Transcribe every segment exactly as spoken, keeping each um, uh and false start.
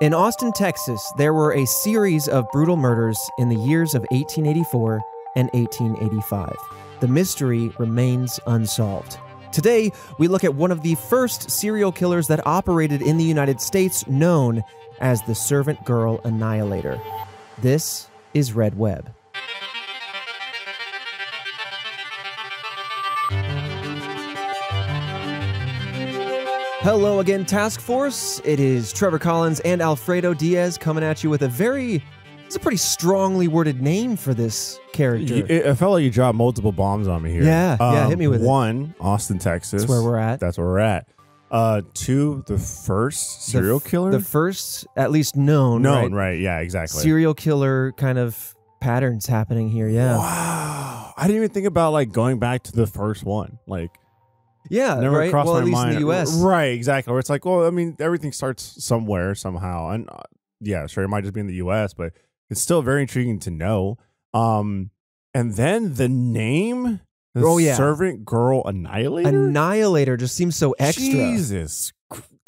In Austin, Texas, there were a series of brutal murders in the years of eighteen eighty-four and eighteen eighty-five. The mystery remains unsolved. Today, we look at one of the first serial killers that operated in the United States, known as the Servant Girl Annihilator. This is Red Web. Hello again, Task Force. It is Trevor Collins and Alfredo Diaz coming at you with a very, it's a pretty strongly worded name for this character. You, it, it felt like you dropped multiple bombs on me here. Yeah, um, yeah, hit me with one, it. One, Austin, Texas. That's where we're at. That's where we're at. Uh, two, the first serial the killer? The first, at least known. Known, right? right, yeah, exactly. Serial killer kind of patterns happening here, yeah. Wow. I didn't even think about like going back to the first one, like. Yeah, never right? crossed well, my at least mind. In the U S Right, exactly. Where it's like, well, I mean, everything starts somewhere, somehow. And uh, yeah, sure, it might just be in the U S, but it's still very intriguing to know. Um, and then the name, the oh, yeah. Servant Girl Annihilator? Annihilator just seems so extra. Jesus.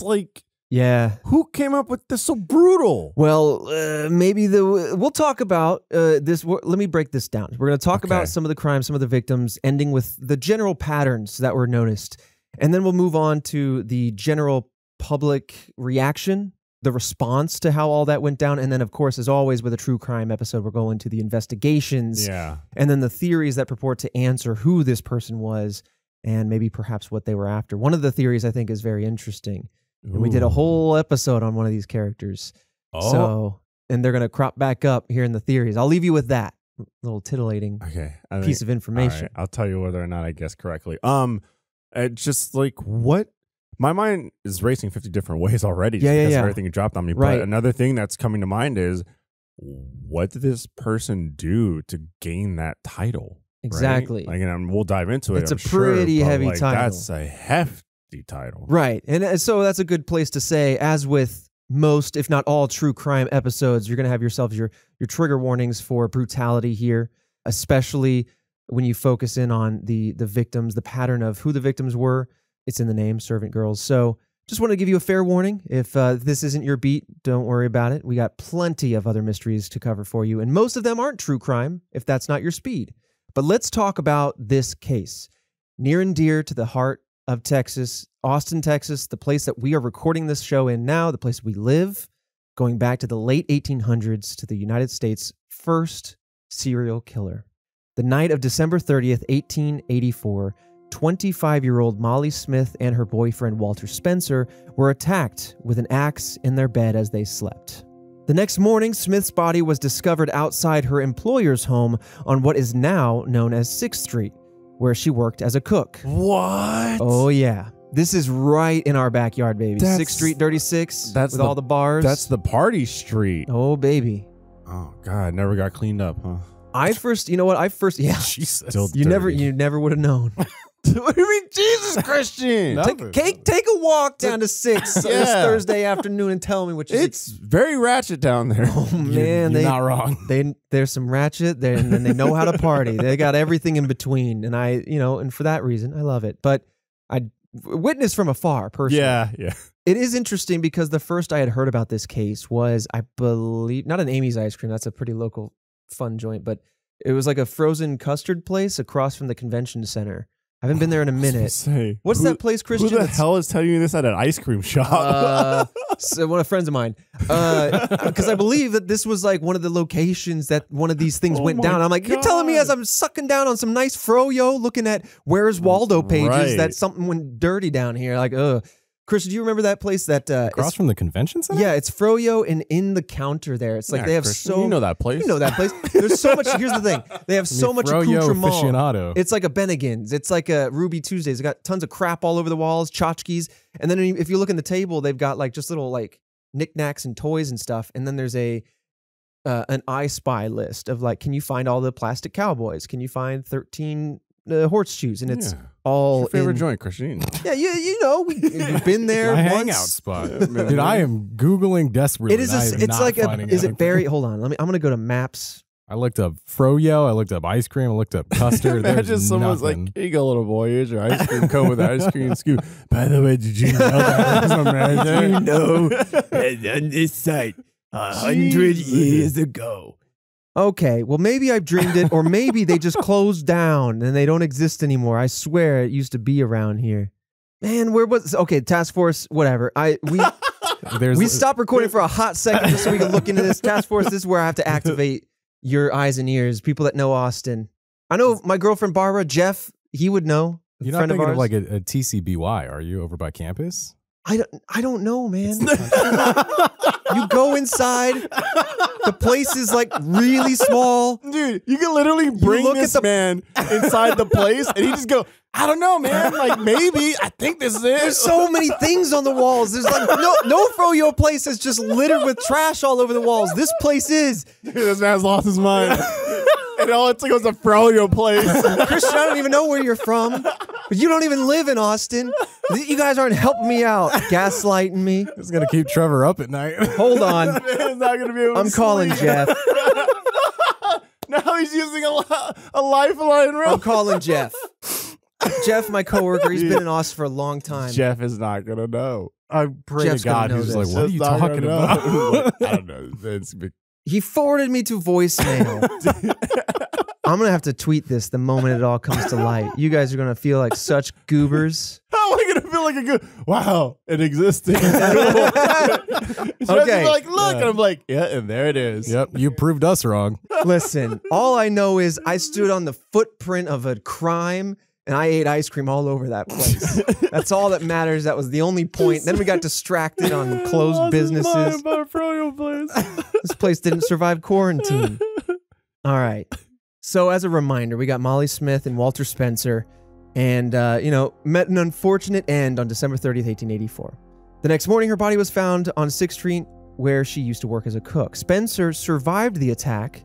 Like, yeah. Who came up with this so brutal? Well, uh, maybe the, we'll talk about uh, this. Let me break this down. We're going to talk okay. about some of the crimes, some of the victims, ending with the general patterns that were noticed. And then we'll move on to the general public reaction, the response to how all that went down. And then, of course, as always with a true crime episode, we're going to the investigations. Yeah. And then the theories that purport to answer who this person was and maybe perhaps what they were after. One of the theories I think is very interesting. And we did a whole episode on one of these characters. Oh. So, and they're going to crop back up here in the theories. I'll leave you with that little titillating okay. I mean, piece of information. Right. I'll tell you whether or not I guess correctly. Um, it's just like, what? My mind is racing fifty different ways already. Yeah, yeah, yeah. Everything you dropped on me. Right. But another thing that's coming to mind is, what did this person do to gain that title? Exactly. Right? Like, and we'll dive into it. It's I'm a pretty sure, heavy like, title. That's a hefty. Title. Right. And so that's a good place to say, as with most, if not all, true crime episodes, you're going to have yourself your, your trigger warnings for brutality here, especially when you focus in on the, the victims, the pattern of who the victims were. It's in the name, Servant Girls. So just want to give you a fair warning. If uh, this isn't your beat, don't worry about it. We got plenty of other mysteries to cover for you, and most of them aren't true crime if that's not your speed. But let's talk about this case. Near and dear to the heart of Texas, Austin, Texas, the place that we are recording this show in now, the place we live, going back to the late eighteen hundreds to the United States' first serial killer. The night of December thirtieth, eighteen eighty-four, twenty-five-year-old Molly Smith and her boyfriend Walter Spencer were attacked with an axe in their bed as they slept. The next morning, Smith's body was discovered outside her employer's home on what is now known as sixth street. Where she worked as a cook. What? Oh, yeah. This is right in our backyard, baby. sixth street thirty-six that's with the, all the bars. That's the party street. Oh, baby. Oh, God. Never got cleaned up, huh? I first, you know what? I first, yeah. Jesus. Still you, never, you never would have known. What do you mean, Jesus, Christian? take, take, take a walk down to six yeah. this Thursday afternoon and tell me what you think. It's very ratchet down there. Oh, man. You're, you're they, not wrong. They, there's some ratchet, and then they know how to party. They got everything in between, and I, you know, and for that reason, I love it. But I witnessed from afar, personally. Yeah, yeah. It is interesting because the first I had heard about this case was, I believe, not an Amy's Ice Cream. That's a pretty local fun joint, but it was like a frozen custard place across from the convention center. I haven't been there in a minute. Say, What's who, that place, Christian? Who the hell is telling you this at an ice cream shop? uh, so one of friends of mine. Because uh, I believe that this was like one of the locations that one of these things oh went down. I'm like, God. You're telling me as I'm sucking down on some nice froyo, looking at Where's Waldo pages, right. that something went dirty down here. Like, ugh. Christian, do you remember that place that... Uh, Across from the convention center? Yeah, it's froyo and in the counter there. It's like yeah, they have Christian, so... You know that place. You know that place. There's so much... Here's the thing. They have so much accoutrement. Aficionado. It's like a Bennigan's. It's like a Ruby Tuesdays. They've got tons of crap all over the walls, tchotchkes. And then if you look in the table, they've got like just little like knickknacks and toys and stuff. And then there's a uh, an I Spy list of like, can you find all the plastic cowboys? Can you find thirteen... the horseshoes, and it's yeah. all What's your favorite in... joint, Christine. Yeah, you you know we, we've been there. My once. Hangout spot. Dude, I am googling desperately. It is. A, it's like a. Is it Barry? Hold on. Let me. I'm gonna go to Maps. I looked up froyo. I looked up ice cream. I looked up custard. Imagine someone's nothing. Like, here you go, little boy. Here's your ice cream cone with the ice cream scoop. By the way, did you know that was a man there? You know, on this site, a hundred years ago. Okay, well, maybe I've dreamed it, or maybe they just closed down and they don't exist anymore. I swear it used to be around here. Man, where was... Okay, task force, whatever. I We... There's we stopped recording for a hot second just so we could look into this task force. This is where I have to activate your eyes and ears. People that know Austin, I know my girlfriend Barbara, Jeff. He would know. You're not thinking of, of like a, a T C B Y, are you? Over by campus? I don't. I don't know, man. You go inside. The place is like really small, dude. You can literally bring look this at the man inside the place, and he just go, I don't know, man. Like, maybe I think this is it. There's so many things on the walls. There's like no no froyo place is just littered with trash all over the walls. This place is. Dude, this man's lost his mind. And all it took was a froyo place. Christian, I don't even know where you're from. But you don't even live in Austin. You guys aren't helping me out, gaslighting me. It's gonna keep Trevor up at night. Hold on. Man, it's not gonna be able I'm to calling sleep. Jeff. Now he's using a, a lifeline rope. I'm calling Jeff. Jeff, my coworker, he's been in Austin for a long time. Jeff is not gonna know. I pray Jeff's to God he's like, what are you talking about? I don't know. It's big. He forwarded me to voicemail. I'm gonna have to tweet this the moment it all comes to light. You guys are gonna feel like such goobers. How am I gonna feel like a goober? Wow, it existed. So okay. Like, look, yeah. And I'm like, yeah, and there it is. Yep, you proved us wrong. Listen, all I know is I stood on the footprint of a crime. And I ate ice cream all over that place. That's all that matters. That was the only point. Then we got distracted on closed businesses. Place. This place didn't survive quarantine. All right. So as a reminder, we got Molly Smith and Walter Spencer. And, uh, you know, met an unfortunate end on December thirtieth, eighteen eighty-four. The next morning, her body was found on sixth street, where she used to work as a cook. Spencer survived the attack,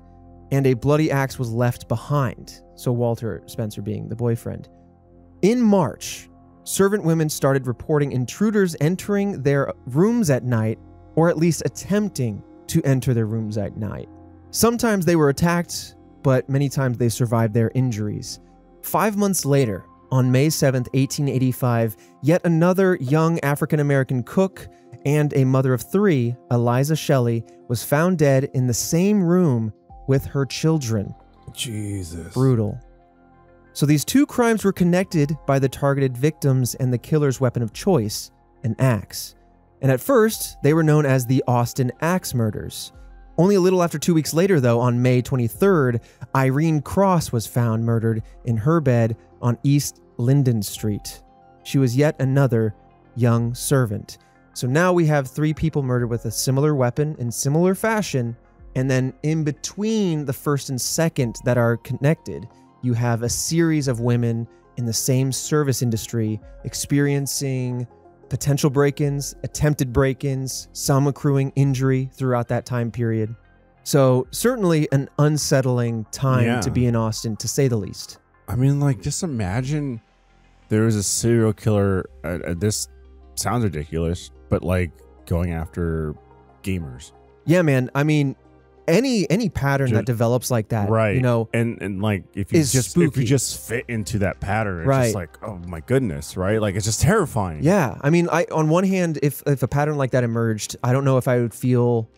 and a bloody axe was left behind. So Walter Spencer being the boyfriend. In March, servant women started reporting intruders entering their rooms at night, or at least attempting to enter their rooms at night. Sometimes they were attacked, but many times they survived their injuries. Five months later, on May seventh, eighteen eighty-five, yet another young African-American cook and a mother of three, Eliza Shelley, was found dead in the same room with her children. Jesus. Brutal. So these two crimes were connected by the targeted victims and the killer's weapon of choice, an axe. And at first, they were known as the Austin Axe Murders. Only a little after two weeks later, though, on May twenty-third, Irene Cross was found murdered in her bed on East Linden Street. She was yet another young servant. So now we have three people murdered with a similar weapon in similar fashion. And then in between the first and second that are connected, you have a series of women in the same service industry experiencing potential break-ins, attempted break-ins, some accruing injury throughout that time period. So certainly an unsettling time yeah. to be in Austin, to say the least. I mean, like, just imagine there was a serial killer. Uh, uh, this sounds ridiculous, but like going after gamers. Yeah, man. I mean... Any any pattern just, that develops like that, right? You know, and and like if you just spooky. if you just fit into that pattern, it's right. just like, oh my goodness, right? Like, it's just terrifying. Yeah, I mean, I on one hand, if if a pattern like that emerged, I don't know if I would feel,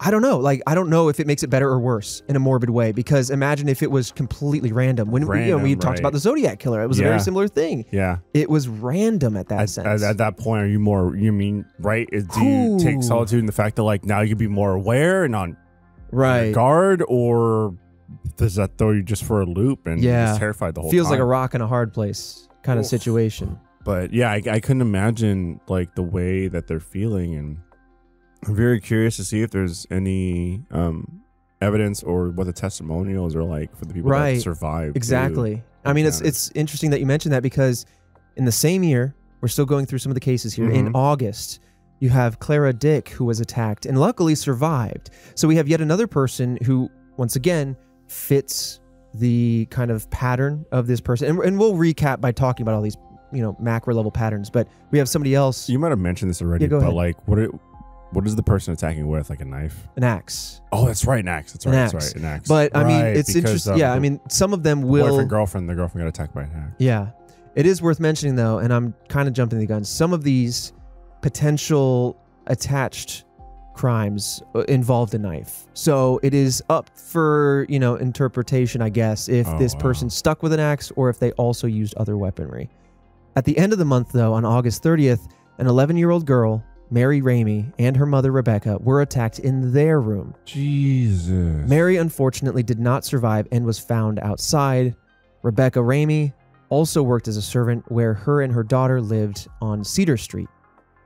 I don't know, like I don't know if it makes it better or worse in a morbid way. Because imagine if it was completely random. When random, we you know, we right. talked about the Zodiac killer, it was yeah. a very similar thing. Yeah, it was random at that at, sense. At, at that point, are you more? You mean right? Do Ooh. you take solitude in the fact that like now you be more aware and on. Right, guard, or does that throw you just for a loop and yeah. just terrified the whole Feels time? Feels like a rock in a hard place kind Oof. of situation. But yeah, I, I couldn't imagine like the way that they're feeling, and I'm very curious to see if there's any um, evidence or what the testimonials are like for the people right. that survived. Exactly. Too. I mean, yeah. it's it's interesting that you mentioned that, because in the same year, we're still going through some of the cases here. Mm-hmm. In August, you have Clara Dick, who was attacked and luckily survived. So we have yet another person who, once again, fits the kind of pattern of this person. And, and we'll recap by talking about all these, you know, macro level patterns. But we have somebody else. You might have mentioned this already, yeah, go but ahead. like, what? It, What is the person attacking with? Like a knife? An axe. Oh, that's right. An axe. That's right. An axe. That's right. An axe. But right, I mean, it's interesting. Yeah. I mean, some of them will. Boyfriend, girlfriend, the girlfriend got attacked by an axe. Yeah. It is worth mentioning, though, and I'm kind of jumping the gun. Some of these potential attached crimes involved a knife. So it is up for, you know, interpretation, I guess, if oh, this wow. person stuck with an axe or if they also used other weaponry. At the end of the month, though, on August thirtieth, an eleven-year-old girl, Mary Ramey, and her mother, Rebecca, were attacked in their room. Jesus. Mary, unfortunately, did not survive and was found outside. Rebecca Ramey also worked as a servant where her and her daughter lived on Cedar Street.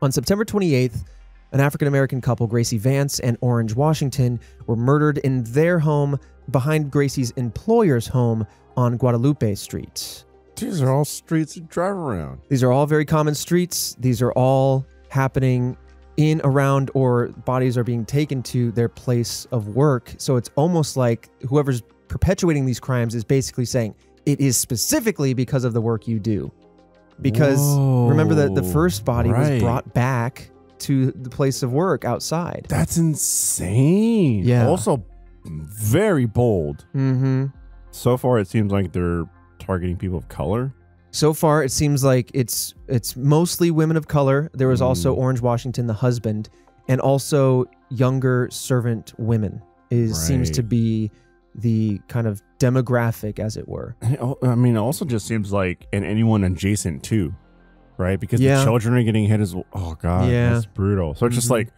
On September twenty-eighth, an African-American couple, Gracie Vance and Orange Washington, were murdered in their home behind Gracie's employer's home on Guadalupe Street. These are all streets to drive around. These are all very common streets. These are all happening in, around, or bodies are being taken to their place of work. So it's almost like whoever's perpetuating these crimes is basically saying, it is specifically because of the work you do. Because Whoa, remember that the first body right. was brought back to the place of work outside. That's insane. Yeah. Also very bold. Mm-hmm. So far, it seems like they're targeting people of color. So far, it seems like it's it's mostly women of color. There was also Orange Washington, the husband, and also younger servant women. It right. seems to be the kind of demographic, as it were. I mean, it also just seems like, and anyone adjacent too, right? Because yeah. the children are getting hit as well. Oh, God, yeah. that's brutal. So it's just mm-hmm. like,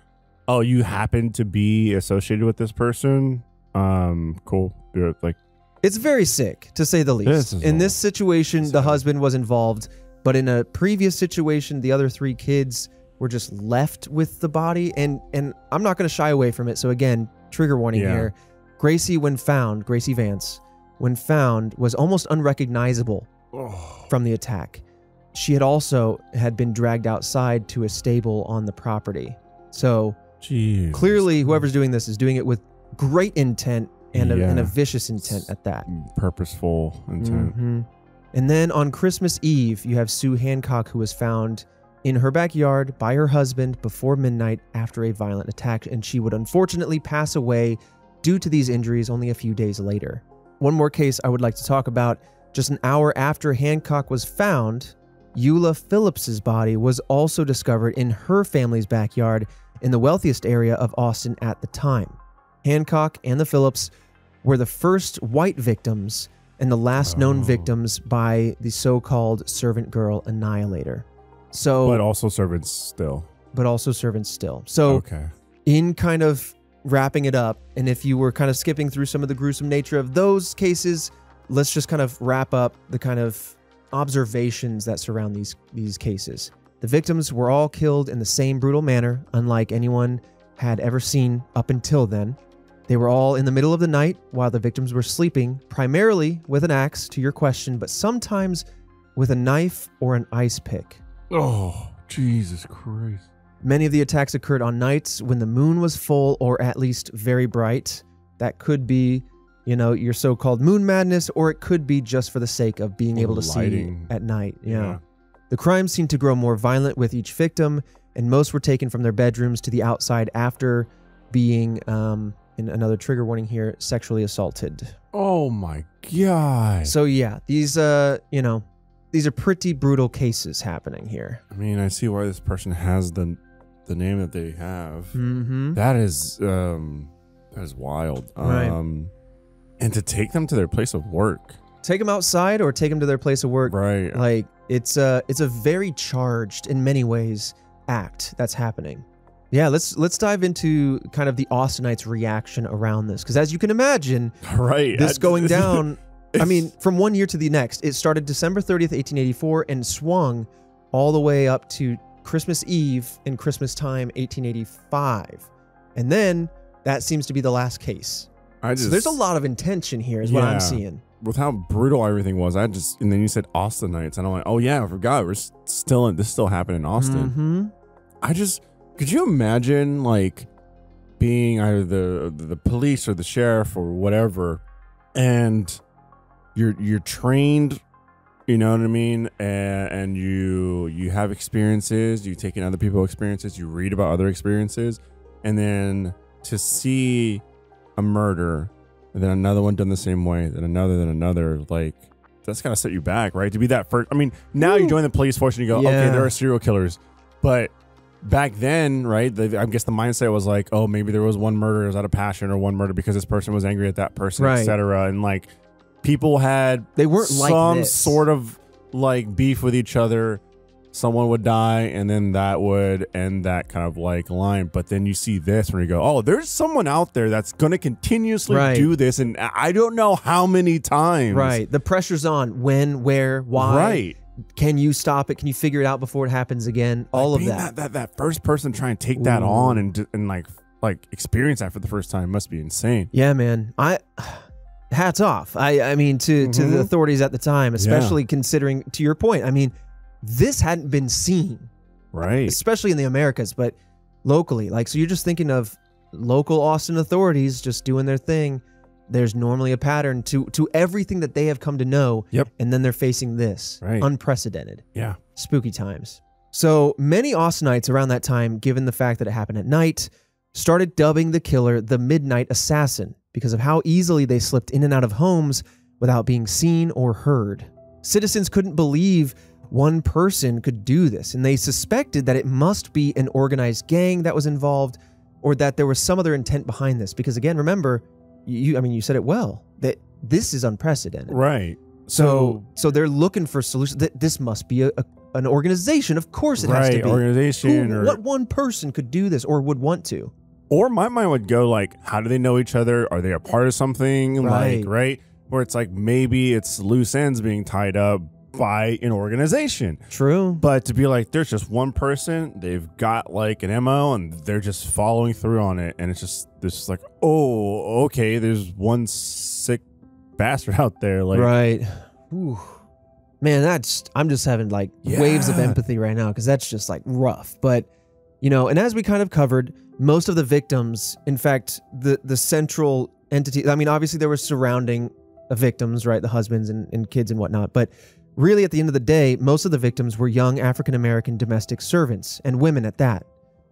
oh, you happen to be associated with this person? Um, cool. Like, it's very sick, to say the least. In this situation, the husband was involved, but in a previous situation, the other three kids were just left with the body, and and I'm not going to shy away from it. So again, trigger warning yeah. here. Gracie, when found, Gracie Vance, when found, was almost unrecognizable oh. from the attack. She had also had been dragged outside to a stable on the property. So Jeez. Clearly, whoever's doing this is doing it with great intent. And, yeah. a, and a vicious intent at that. Purposeful intent. Mm-hmm. And then on Christmas Eve, you have Sue Hancock, who was found in her backyard by her husband before midnight after a violent attack. And she would unfortunately pass away due to these injuries only a few days later. One more case I would like to talk about. Just an hour after Hancock was found, Eula Phillips's body was also discovered in her family's backyard in the wealthiest area of Austin at the time. Hancock and the Phillips were the first white victims and the last oh. known victims by the so-called Servant Girl Annihilator. So, but also servants still. But also servants still. So okay. in kind of wrapping it up, and if you were kind of skipping through some of the gruesome nature of those cases, let's just kind of wrap up the kind of observations that surround these, these cases. The victims were all killed in the same brutal manner, unlike anyone had ever seen up until then. They were all in the middle of the night while the victims were sleeping, primarily with an axe, to your question, but sometimes with a knife or an ice pick. Oh, Jesus Christ. Many of the attacks occurred on nights when the moon was full or at least very bright. That could be, you know, your so-called moon madness, or it could be just for the sake of being able to see at night. Yeah. yeah. The crimes seemed to grow more violent with each victim, and most were taken from their bedrooms to the outside after being, um, in another trigger warning here, sexually assaulted. Oh my God. So yeah, these, uh, you know, these are pretty brutal cases happening here. I mean, I see why this person has the the name that they have. Mm-hmm. That is, um, that is wild. Right. Um, and to take them to their place of work. Take them outside or take them to their place of work. Right. Like, it's a, it's a very charged, in many ways, act that's happening. Yeah, let's let's dive into kind of the Austinites' reaction around this, because as you can imagine, right, this going down, I mean, from one year to the next. It started December thirtieth, eighteen eighty-four, and swung all the way up to Christmas Eve and Christmas time, eighteen eighty-five, and then that seems to be the last case. I just, so there's a lot of intention here, is yeah, what I'm seeing. With how brutal everything was, I just, and then you said Austinites, and I'm like, oh yeah, I forgot, we're still in, this still happened in Austin. Mm-hmm. I just, could you imagine like being either the the police or the sheriff or whatever, and you're you're trained, you know what I mean, and, and you you have experiences, you take in other people's experiences, you read about other experiences, and then to see a murder, and then another one done the same way, then another, then another, like, that's gotta set you back, right? To be that first. I mean, now Ooh. You join the police force and you go, yeah. okay, there are serial killers. But back then, right, the, I guess the mindset was like, oh, maybe there was one murder, it was out of passion, or one murder because this person was angry at that person, right. et cetera. And like, people had they weren't some like sort of like beef with each other. Someone would die, and then that would end that kind of like line. But then you see this when you go, oh, there's someone out there that's going to continuously right. do this. And I don't know how many times. Right. The pressure's on. When, where, why. Right. Can you stop it? Can you figure it out before it happens again? All like, of that. that. That that first person trying to take that Ooh. on and, and like, like experience that for the first time must be insane. Yeah, man. I... Hats off. I, I mean, to, mm-hmm. to the authorities at the time, especially yeah. considering, to your point, I mean, this hadn't been seen, right? Especially in the Americas, but locally, like, so you're just thinking of local Austin authorities just doing their thing. There's normally a pattern to to everything that they have come to know. Yep. And then they're facing this right. unprecedented, yeah, spooky times. So many Austinites around that time, given the fact that it happened at night, started dubbing the killer the Midnight Assassin because of how easily they slipped in and out of homes without being seen or heard. Citizens couldn't believe one person could do this, and they suspected that it must be an organized gang that was involved, or that there was some other intent behind this. Because again, remember, you, I mean, you said it well, that this is unprecedented. Right. So so, so they're looking for solutions. That this must be a, a, an organization. Of course it right, has to be. Organization. Who, or what one person could do this or would want to. Or my mind would go like, how do they know each other? Are they a part of something? Right. Like, right? Where it's like, maybe it's loose ends being tied up by an organization. True. But to be like, there's just one person, they've got like an M O and they're just following through on it, and it's just this is like, oh, okay, there's one sick bastard out there, like, right. Ooh. Man, that's I'm just having like yeah. waves of empathy right now, because that's just like rough. But you know, and as we kind of covered, most of the victims, in fact, the the central entity, I mean, obviously there were surrounding victims, right, the husbands and, and kids and whatnot, but really, at the end of the day, most of the victims were young African-American domestic servants, and women at that.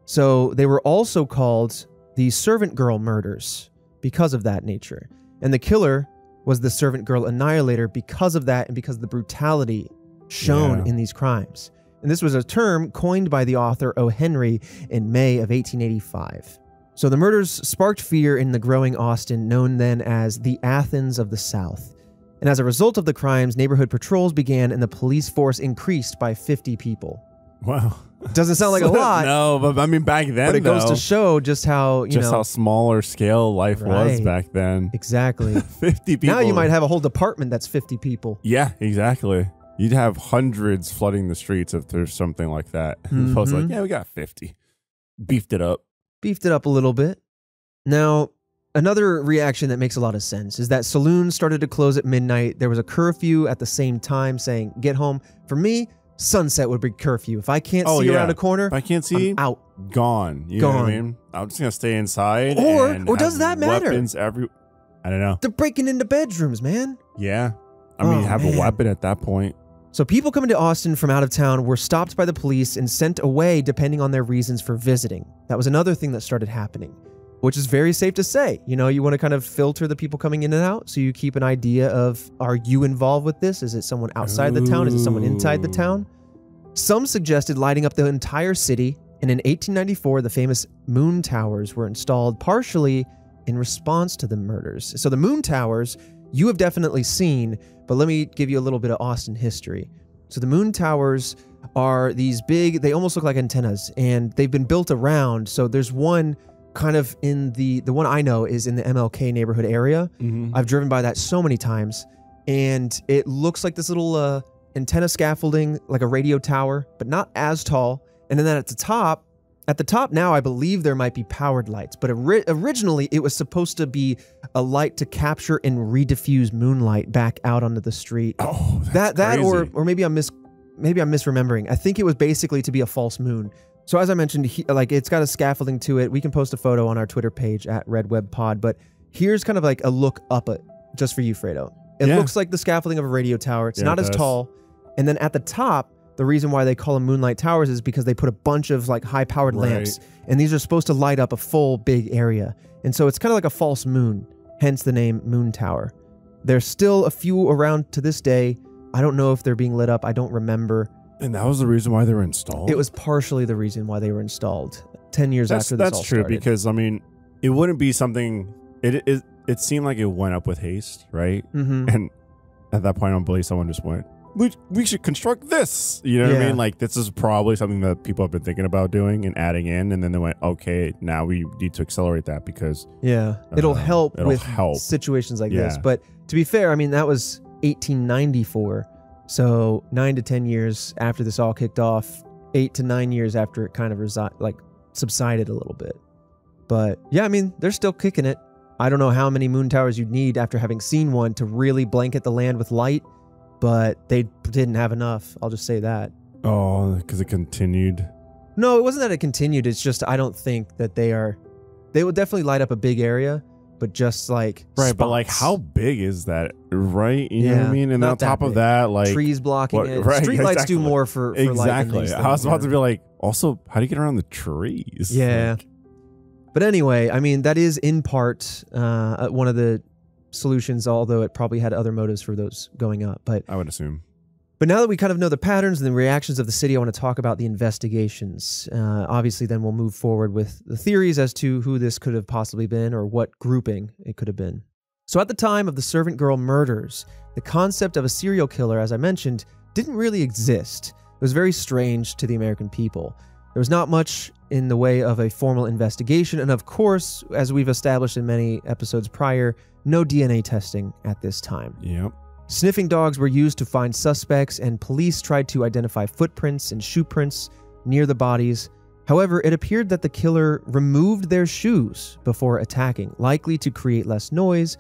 So they were also called the Servant Girl Murders because of that nature. And the killer was the Servant Girl Annihilator because of that, and because of the brutality shown yeah. in these crimes. And this was a term coined by the author O. Henry in May of eighteen eighty-five. So the murders sparked fear in the growing Austin, known then as the Athens of the South. And as a result of the crimes, neighborhood patrols began and the police force increased by fifty people. Wow. Doesn't sound like a lot. No, but I mean, back then, But it though, goes to show just how, you just know. Just how smaller scale life right. was back then. Exactly. fifty people. Now you might have a whole department that's fifty people. Yeah, exactly. You'd have hundreds flooding the streets if there's something like that. Mm-hmm. I was like, yeah, we got fifty. Beefed it up. Beefed it up a little bit. Now, another reaction that makes a lot of sense is that saloons started to close at midnight. There was a curfew at the same time saying, get home. For me, sunset would be curfew. If I can't oh, see yeah. around a corner, if I can't see, I'm out. Gone. You gone. know what I mean? I'm just going to stay inside. Or, and or does that matter? Weapons every, I don't know. They're breaking into bedrooms, man. Yeah. I mean, oh, have man. a weapon at that point. So people coming to Austin from out of town were stopped by the police and sent away depending on their reasons for visiting. That was another thing that started happening, which is very safe to say. You know, you want to kind of filter the people coming in and out, so you keep an idea of, are you involved with this? Is it someone outside Ooh. the town? Is it someone inside the town? Some suggested lighting up the entire city, and in eighteen ninety-four, the famous Moon Towers were installed partially in response to the murders. So the Moon Towers, you have definitely seen, but let me give you a little bit of Austin history. So the Moon Towers are these big, they almost look like antennas, and they've been built around, so there's one kind of in the, the one I know is in the M L K neighborhood area. Mm-hmm. I've driven by that so many times, and it looks like this little uh, antenna scaffolding, like a radio tower, but not as tall. And then at the top, at the top now, I believe there might be powered lights, but ori- originally it was supposed to be a light to capture and rediffuse moonlight back out onto the street. Oh, that's that that crazy. or or maybe I'm mis maybe I'm misremembering. I think it was basically to be a false moon. So as I mentioned, he, like it's got a scaffolding to it. We can post a photo on our Twitter page at Red Web Pod. But here's kind of like a look up at just for you, Fredo. It yeah. looks like the scaffolding of a radio tower. It's yeah, not it as does. tall. And then at the top, the reason why they call them moonlight towers is because they put a bunch of like high-powered right. lamps, and these are supposed to light up a full big area. And so it's kind of like a false moon, hence the name Moon Tower. There's still a few around to this day. I don't know if they're being lit up. I don't remember. And that was the reason why they were installed? It was partially the reason why they were installed ten years that's, after this that's all started. That's true, because, I mean, it wouldn't be something... It it, it seemed like it went up with haste, right? Mm-hmm. And at that point, I don't believe someone just went, we, we should construct this. You know yeah. what I mean? Like, this is probably something that people have been thinking about doing and adding in. And then they went, okay, now we need to accelerate that because... Yeah, uh, it'll help it'll with help. situations like yeah. this. But to be fair, I mean, that was eighteen ninety-four. So nine to ten years after this all kicked off, eight to nine years after it kind of resi like subsided a little bit. But yeah, I mean, they're still kicking it. I don't know how many moon towers you'd need after having seen one to really blanket the land with light, but they didn't have enough. I'll just say that. Oh, because it continued? No, it wasn't that it continued. It's just I don't think that they are... They will definitely light up a big area, but just like right spots. But like how big is that, right? You yeah, know what I mean? And on top big. of that, like trees blocking what, it right, streetlights exactly. do more for, for exactly light. I was about yeah. to be like, also how do you get around the trees? Yeah, like, but anyway, I mean, that is in part uh one of the solutions, although it probably had other motives for those going up, but I would assume. But now that we kind of know the patterns and the reactions of the city, I want to talk about the investigations. Uh, obviously, then we'll move forward with the theories as to who this could have possibly been or what grouping it could have been. So at the time of the Servant Girl murders, the concept of a serial killer, as I mentioned, didn't really exist. It was very strange to the American people. There was not much in the way of a formal investigation. And of course, as we've established in many episodes prior, no D N A testing at this time. Yep. Sniffing dogs were used to find suspects, and police tried to identify footprints and shoe prints near the bodies. However, it appeared that the killer removed their shoes before attacking, likely to create less noise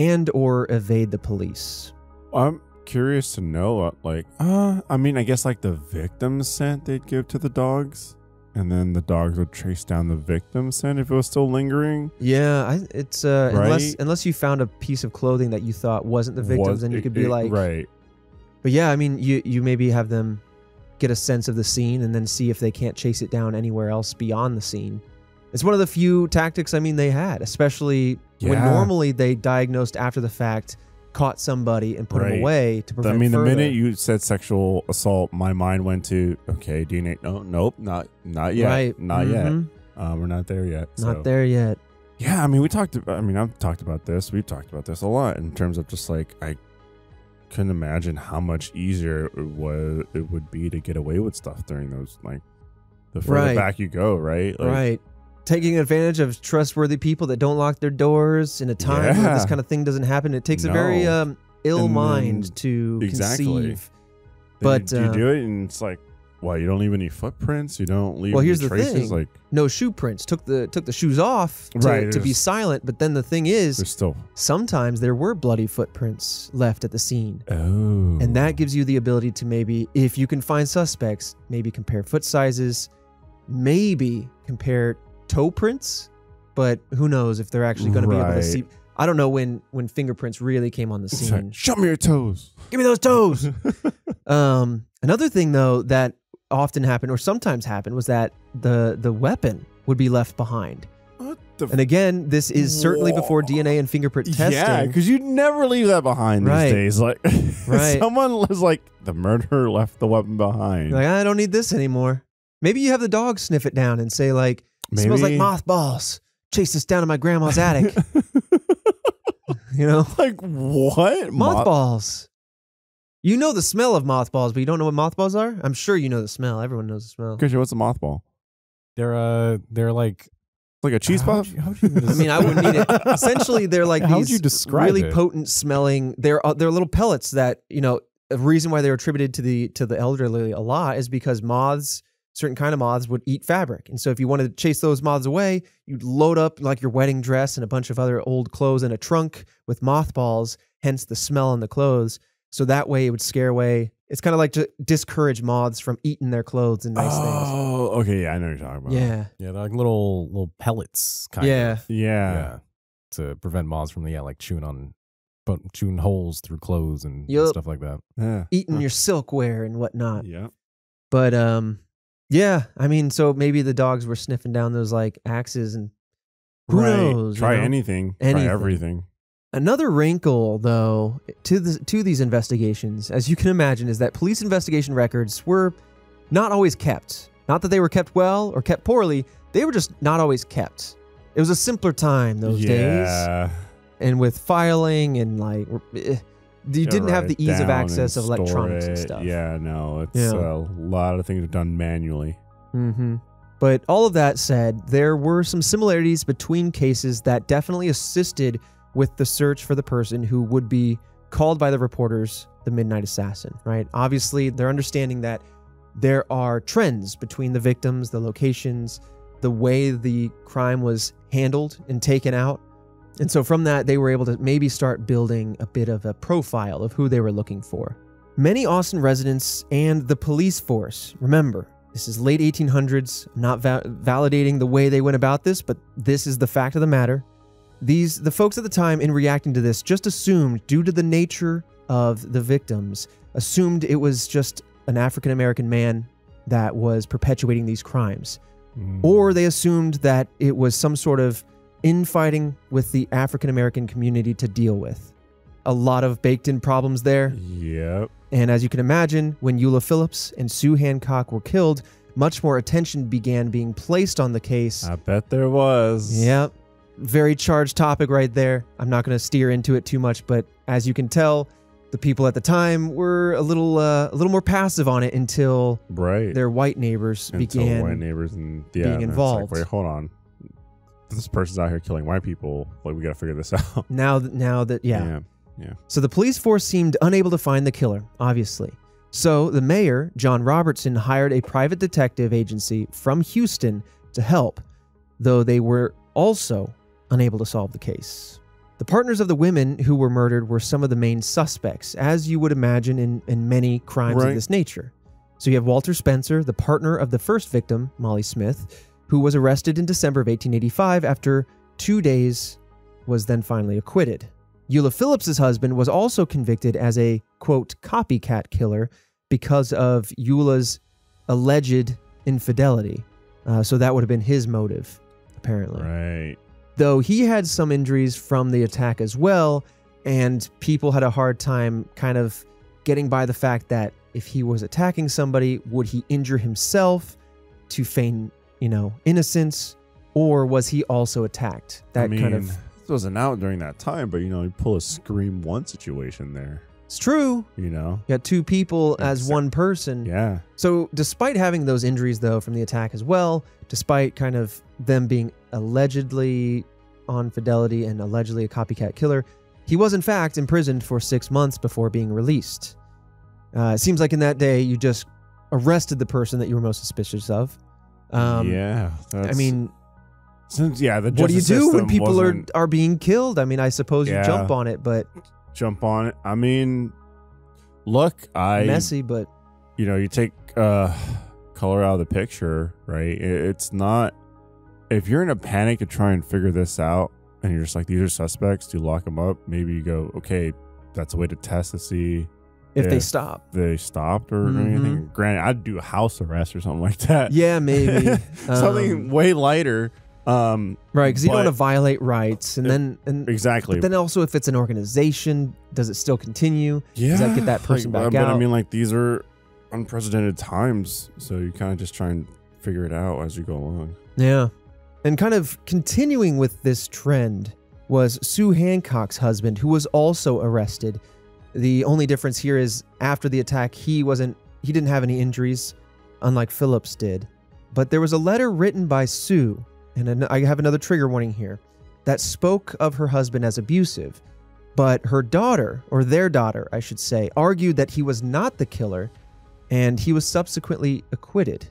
and or evade the police. I'm curious to know what, like, uh, I mean, I guess like the victim scent they'd give to the dogs, and then the dogs would trace down the victim's scent if it was still lingering. Yeah, I, it's uh, right? unless unless you found a piece of clothing that you thought wasn't the victim's, was, then you it, could be it, like, right. But yeah, I mean, you you maybe have them get a sense of the scene and then see if they can't chase it down anywhere else beyond the scene. It's one of the few tactics I mean they had, especially yeah. when normally they diagnosed after the fact, caught somebody and put right. him away to prevent I mean, further. The minute you said sexual assault, my mind went to, okay, D N A. No, nope, not not yet, right. not mm-hmm. yet. Uh, we're not there yet. Not so. there yet. Yeah, I mean, we talked. About, I mean, I've talked about this. We've talked about this a lot in terms of just like I couldn't imagine how much easier it was it would be to get away with stuff during those, like the further right. back you go, right? Like, right. Taking advantage of trustworthy people that don't lock their doors in a time yeah. when this kind of thing doesn't happen. It takes no. a very um, ill and mind to exactly. conceive. Then but you, um, you do it, and it's like, well, you don't leave any footprints. You don't leave. Well, here's any traces, the thing: like no shoe prints. Took the took the shoes off to, right, to be silent. But then the thing is, still sometimes there were bloody footprints left at the scene. Oh, and that gives you the ability to maybe, if you can find suspects, maybe compare foot sizes, maybe compare toe prints, but who knows if they're actually going right. to be able to see. I don't know when when fingerprints really came on the scene. Show me your toes. Give me those toes. um, another thing though that often happened, or sometimes happened, was that the the weapon would be left behind. What the and again, this is certainly whoa. before D N A and fingerprint testing. Yeah, because you never leave that behind right. these days. Like, right. someone was like, the murderer left the weapon behind. You're like, I don't need this anymore. Maybe you have the dog sniff it down and say like, Maybe. smells like mothballs. Chase this down to my grandma's attic. You know? Like what? Mothballs. You know the smell of mothballs, but you don't know what mothballs are? I'm sure you know the smell. Everyone knows the smell. Christian, what's a mothball? They're uh they're like like a cheese puff? How do you, how do you I mean, I wouldn't eat it. Essentially, they're like how these would you describe really it? potent smelling. They're uh, they're little pellets that, you know, the reason why they're attributed to the to the elderly a lot is because moths, certain kind of moths, would eat fabric. And so if you wanted to chase those moths away, you'd load up like your wedding dress and a bunch of other old clothes in a trunk with mothballs, hence the smell on the clothes. So that way it would scare away. It's kind of like to discourage moths from eating their clothes and nice oh, things. Oh, okay. Yeah, I know what you're talking about. Yeah. Yeah, they're like little little pellets kind yeah. of. Yeah. Yeah. To prevent moths from, yeah, like chewing on, but chewing holes through clothes and yep. stuff like that. Yeah. Eating huh. your silkwear and whatnot. Yeah. But um, yeah, I mean, so maybe the dogs were sniffing down those like axes and who right. knows? Try you know? anything. anything, try everything. Another wrinkle, though, to the to these investigations, as you can imagine, is that police investigation records were not always kept. Not that they were kept well or kept poorly; they were just not always kept. It was a simpler time those yeah. days, and with filing and like you You're didn't right, have the ease of access of electronics it. and stuff. Yeah, no, it's yeah. a lot of things done manually. Mm-hmm. But all of that said, there were some similarities between cases that definitely assisted with the search for the person who would be called by the reporters the Midnight Assassin, right? Obviously, they're understanding that there are trends between the victims, the locations, the way the crime was handled and taken out. And so from that, they were able to maybe start building a bit of a profile of who they were looking for. Many Austin residents and the police force, remember, this is late eighteen hundreds, I'm not va- validating the way they went about this, but this is the fact of the matter. These, the folks at the time in reacting to this just assumed, due to the nature of the victims, assumed it was just an African-American man that was perpetuating these crimes. Mm. Or they assumed that it was some sort of infighting with the African-American community to deal with. A lot of baked-in problems there. Yep. And as you can imagine, when Eula Phillips and Sue Hancock were killed, much more attention began being placed on the case. I bet there was. Yep. Very charged topic right there. I'm not going to steer into it too much, but as you can tell, the people at the time were a little uh, a little more passive on it until right. their white neighbors until began white neighbors and, yeah, being and involved. It's like, wait, hold on. This person's out here killing white people. Like, we got to figure this out. Now, th now that, yeah. yeah. yeah. So the police force seemed unable to find the killer, obviously. So the mayor, John Robertson, hired a private detective agency from Houston to help, though they were also unable to solve the case. The partners of the women who were murdered were some of the main suspects, as you would imagine in, in many crimes right. of this nature. So you have Walter Spencer, the partner of the first victim, Molly Smith, who was arrested in December of eighteen eighty-five after two days, was then finally acquitted. Eula Phillips's husband was also convicted as a, quote, copycat killer because of Eula's alleged infidelity. Uh, so that would have been his motive, apparently. Right. Though he had some injuries from the attack as well, and people had a hard time kind of getting by the fact that if he was attacking somebody, would he injure himself to feign, you know, innocence, or was he also attacked? That I mean, kind of this wasn't out during that time, but you know, you pull a Scream One situation there. It's true. You know, you got two people That's as one person. Yeah. So despite having those injuries, though, from the attack as well, despite kind of them being allegedly on fidelity and allegedly a copycat killer, he was, in fact, imprisoned for six months before being released. Uh, it seems like in that day, you just arrested the person that you were most suspicious of. Um, yeah. That's, I mean, since, yeah, the what do you do when people are, are being killed? I mean, I suppose yeah. you jump on it, but... Jump on it. I mean, look, I messy, but you know, you take uh, color out of the picture, right? It's not if you're in a panic to try and figure this out, and you're just like, these are suspects. You lock them up. Maybe you go, okay, that's a way to test to see if, if they stop. They stopped or, mm-hmm. or anything. Granted, I'd do house arrest or something like that. Yeah, maybe something um, way lighter. Um, right, because you don't want to violate rights, and it, then and exactly. But then also, if it's an organization, does it still continue? Yeah, does that get that person like, back but out? But I mean, like these are unprecedented times, so you kind of just try and figure it out as you go along. Yeah, and kind of continuing with this trend was Sue Hancock's husband, who was also arrested. The only difference here is after the attack, he wasn't. He didn't have any injuries, unlike Phillips did. But there was a letter written by Sue. And I have another trigger warning here, that spoke of her husband as abusive, but her daughter, or their daughter, I should say, argued that he was not the killer, and he was subsequently acquitted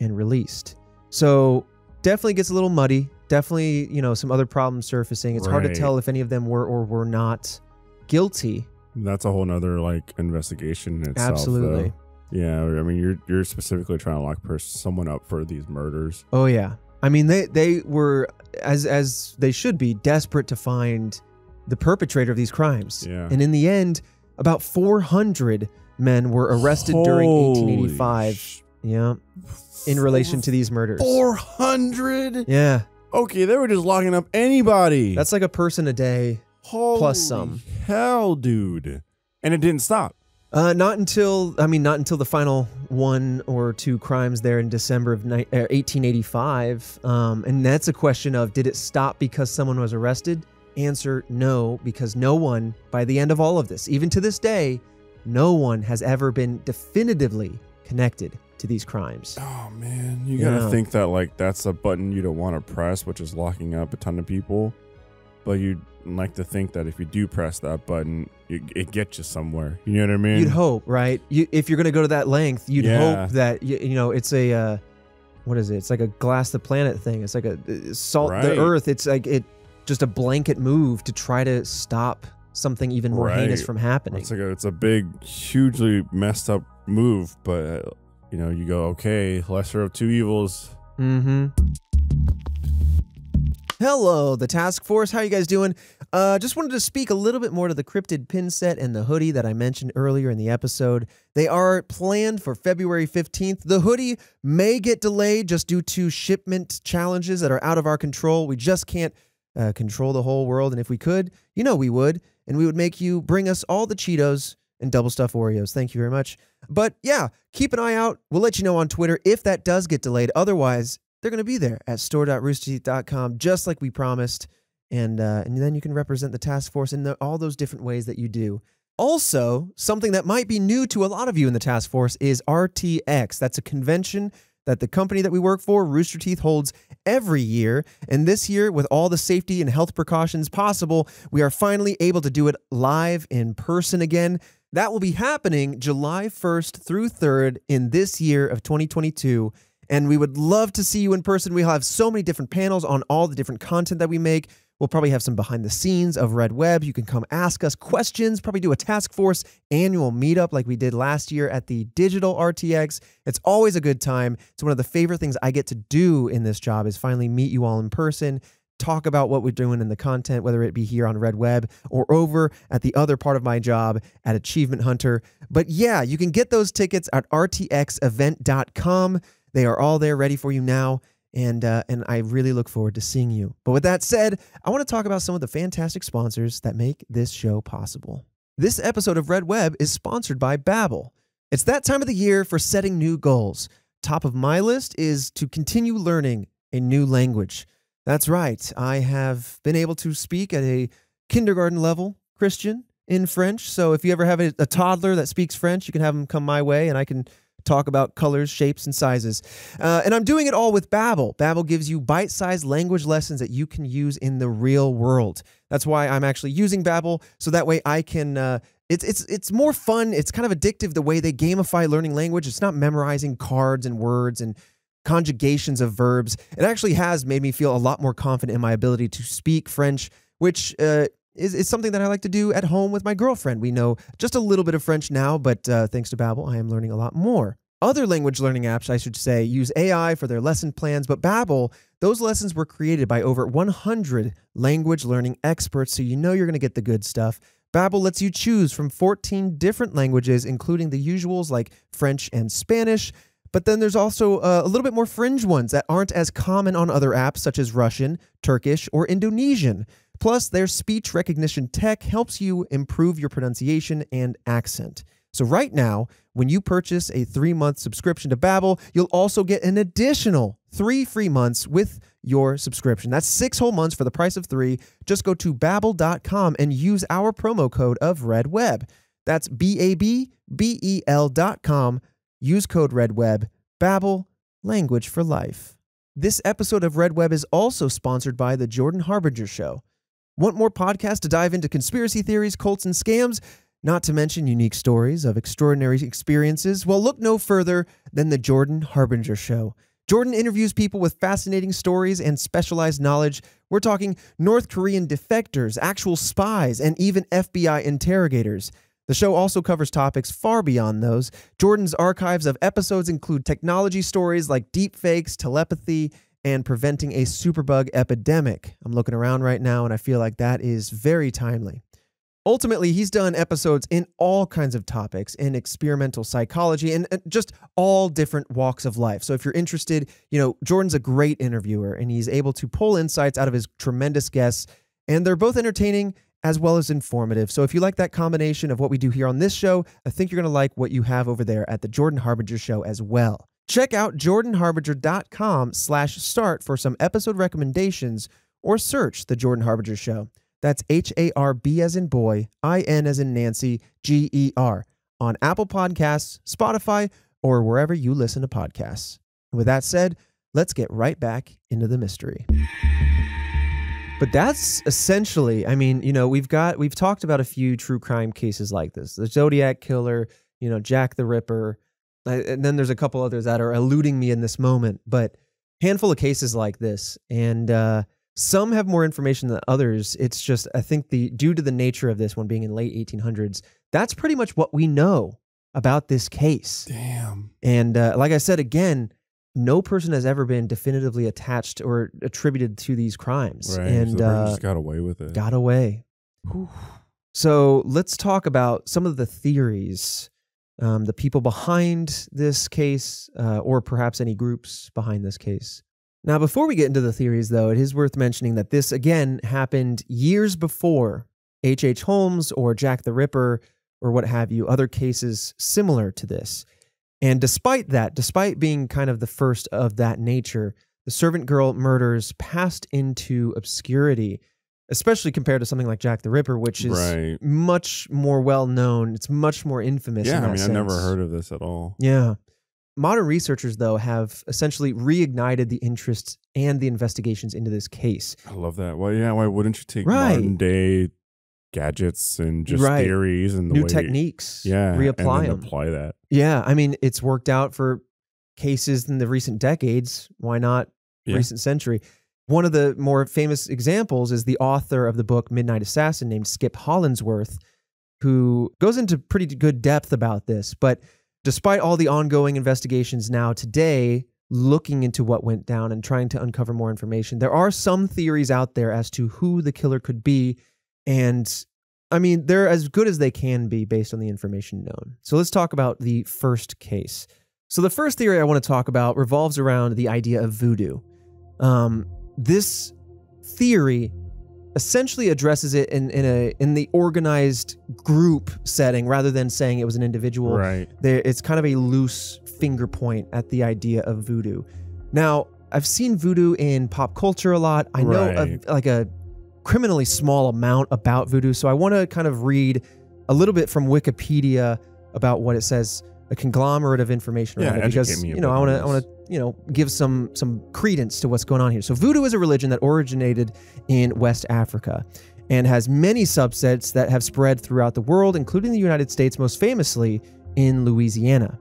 and released. So definitely gets a little muddy, definitely, you know, some other problems surfacing. It's right. hard to tell if any of them were or were not guilty. That's a whole nother, like, investigation in itself. Absolutely. Though. Yeah, I mean, you're, you're specifically trying to lock someone up for these murders. Oh, yeah. I mean, they, they were, as as they should be, desperate to find the perpetrator of these crimes. Yeah. And in the end, about four hundred men were arrested Holy during eighteen eighty-five Yeah. In relation to these murders. four hundred? Yeah. Okay, they were just locking up anybody. That's like a person a day. Holy plus some. Hell, dude. And it didn't stop. Uh, not until, I mean, not until the final one or two crimes there in December of eighteen eighty-five. Um, and that's a question of, did it stop because someone was arrested? Answer, no, because no one, by the end of all of this, even to this day, no one has ever been definitively connected to these crimes. Oh, man. You, you gotta know. think that, like, that's a button you don't want to press, which is locking up a ton of people. But you'd like to think that if you do press that button, it, it gets you somewhere. You know what I mean? You'd hope, right? You, if you're going to go to that length, you'd yeah. hope that, you, you know, it's a, uh, what is it? It's like a glass the planet thing. It's like a uh, salt right. the earth. It's like it just a blanket move to try to stop something even more right. heinous from happening. It's, like a, it's a big, hugely messed up move, but, uh, you know, you go, okay, lesser of two evils. Mm-hmm. Hello, the task force. How you guys doing? Uh, just wanted to speak a little bit more to the cryptid pin set and the hoodie that I mentioned earlier in the episode. They are planned for February fifteenth. The hoodie may get delayed just due to shipment challenges that are out of our control. We just can't uh, control the whole world. And if we could, you know we would. And we would make you bring us all the Cheetos and double stuff Oreos. Thank you very much. But yeah, keep an eye out. We'll let you know on Twitter if that does get delayed. Otherwise, they're going to be there at store dot rooster teeth dot com, just like we promised. And uh, and then you can represent the task force in the, all those different ways that you do. Also, something that might be new to a lot of you in the task force is R T X. That's a convention that the company that we work for, Rooster Teeth, holds every year. And this year, with all the safety and health precautions possible, we are finally able to do it live in person again. That will be happening July first through third in this year of twenty twenty-two. And we would love to see you in person. We'll have so many different panels on all the different content that we make. We'll probably have some behind the scenes of Red Web. You can come ask us questions, probably do a task force annual meetup like we did last year at the digital R T X. It's always a good time. It's one of the favorite things I get to do in this job is finally meet you all in person, talk about what we're doing in the content, whether it be here on Red Web or over at the other part of my job at Achievement Hunter. But yeah, you can get those tickets at R T X event dot com. They are all there ready for you now, and uh, and I really look forward to seeing you. But with that said, I want to talk about some of the fantastic sponsors that make this show possible. This episode of Red Web is sponsored by Babbel. It's that time of the year for setting new goals. Top of my list is to continue learning a new language. That's right. I have been able to speak at a kindergarten level Christian in French, so if you ever have a, a toddler that speaks French, you can have them come my way, and I can talk about colors, shapes, and sizes. Uh, and I'm doing it all with Babbel. Babbel gives you bite-sized language lessons that you can use in the real world. That's why I'm actually using Babbel, so that way I can... Uh, it's, it's, it's more fun. It's kind of addictive the way they gamify learning language. It's not memorizing cards and words and conjugations of verbs. It actually has made me feel a lot more confident in my ability to speak French, which... Uh, Is, is something that I like to do at home with my girlfriend. We know just a little bit of French now, but uh, thanks to Babbel, I am learning a lot more. Other language learning apps, I should say, use A I for their lesson plans, but Babbel, those lessons were created by over one hundred language learning experts, so you know you're going to get the good stuff. Babbel lets you choose from fourteen different languages, including the usuals like French and Spanish, but then there's also uh, a little bit more fringe ones that aren't as common on other apps, such as Russian, Turkish, or Indonesian. Plus, their speech recognition tech helps you improve your pronunciation and accent. So right now, when you purchase a three-month subscription to Babbel, you'll also get an additional three free months with your subscription. That's six whole months for the price of three. Just go to babbel dot com and use our promo code of RedWeb. That's B A B B E L dot com. Use code RedWeb. Babbel, language for life. This episode of Red Web is also sponsored by the Jordan Harbinger Show. Want more podcasts to dive into conspiracy theories, cults, and scams? Not to mention unique stories of extraordinary experiences? Well, look no further than the Jordan Harbinger Show. Jordan interviews people with fascinating stories and specialized knowledge. We're talking North Korean defectors, actual spies, and even F B I interrogators. The show also covers topics far beyond those. Jordan's archives of episodes include technology stories like deepfakes, telepathy, and preventing a superbug epidemic. I'm looking around right now, and I feel like that is very timely. Ultimately, he's done episodes in all kinds of topics, in experimental psychology, and just all different walks of life. So if you're interested, you know, Jordan's a great interviewer, and he's able to pull insights out of his tremendous guests, and they're both entertaining as well as informative. So if you like that combination of what we do here on this show, I think you're going to like what you have over there at the Jordan Harbinger Show as well. Check out jordan harbinger dot com slash start for some episode recommendations, or search The Jordan Harbinger Show. That's H A R B as in boy, I N as in Nancy, G E R, on Apple Podcasts, Spotify, or wherever you listen to podcasts. With that said, let's get right back into the mystery. But that's essentially, I mean, you know, we've got, we've talked about a few true crime cases like this. The Zodiac Killer, you know, Jack the Ripper, and then there's a couple others that are eluding me in this moment, but handful of cases like this. And, uh, some have more information than others. It's just, I think the due to the nature of this one being in late eighteen hundreds, that's pretty much what we know about this case. Damn. And uh, like I said, again, no person has ever been definitively attached or attributed to these crimes. Right. And so they uh, just got away with it. Got away. Whew. So let's talk about some of the theories, um, the people behind this case, uh, or perhaps any groups behind this case. Now, before we get into the theories, though, it is worth mentioning that this, again, happened years before H H. Holmes or Jack the Ripper or what have you, other cases similar to this. And despite that, despite being kind of the first of that nature, the Servant Girl murders passed into obscurity, especially compared to something like Jack the Ripper, which is right. much more well-known. It's much more infamous. Yeah, in that I mean, sense. I never heard of this at all. Yeah. Modern researchers, though, have essentially reignited the interest and the investigations into this case. I love that. Well, yeah, why wouldn't you take right. modern-day gadgets and just right. theories and the new way techniques, yeah, reapply and them. Apply that. Yeah, I mean, it's worked out for cases in the recent decades. Why not yeah. recent century? One of the more famous examples is the author of the book Midnight Assassin named Skip Hollinsworth, who goes into pretty good depth about this, but despite all the ongoing investigations now today, looking into what went down and trying to uncover more information, there are some theories out there as to who the killer could be. And I mean, they're as good as they can be based on the information known. So let's talk about the first case. So the first theory I want to talk about revolves around the idea of voodoo. Um, this theory essentially addresses it in, in a in the organized group setting rather than saying it was an individual. Right. There, it's kind of a loose finger point at the idea of voodoo. Now, I've seen voodoo in pop culture a lot. I know right. a, like a criminally small amount about voodoo, so I want to kind of read a little bit from Wikipedia about what it says, a conglomerate of information around yeah, it, because you know I want to I want to you know, give some, some credence to what's going on here. So voodoo is a religion that originated in West Africa and has many subsets that have spread throughout the world, including the United States, most famously in Louisiana.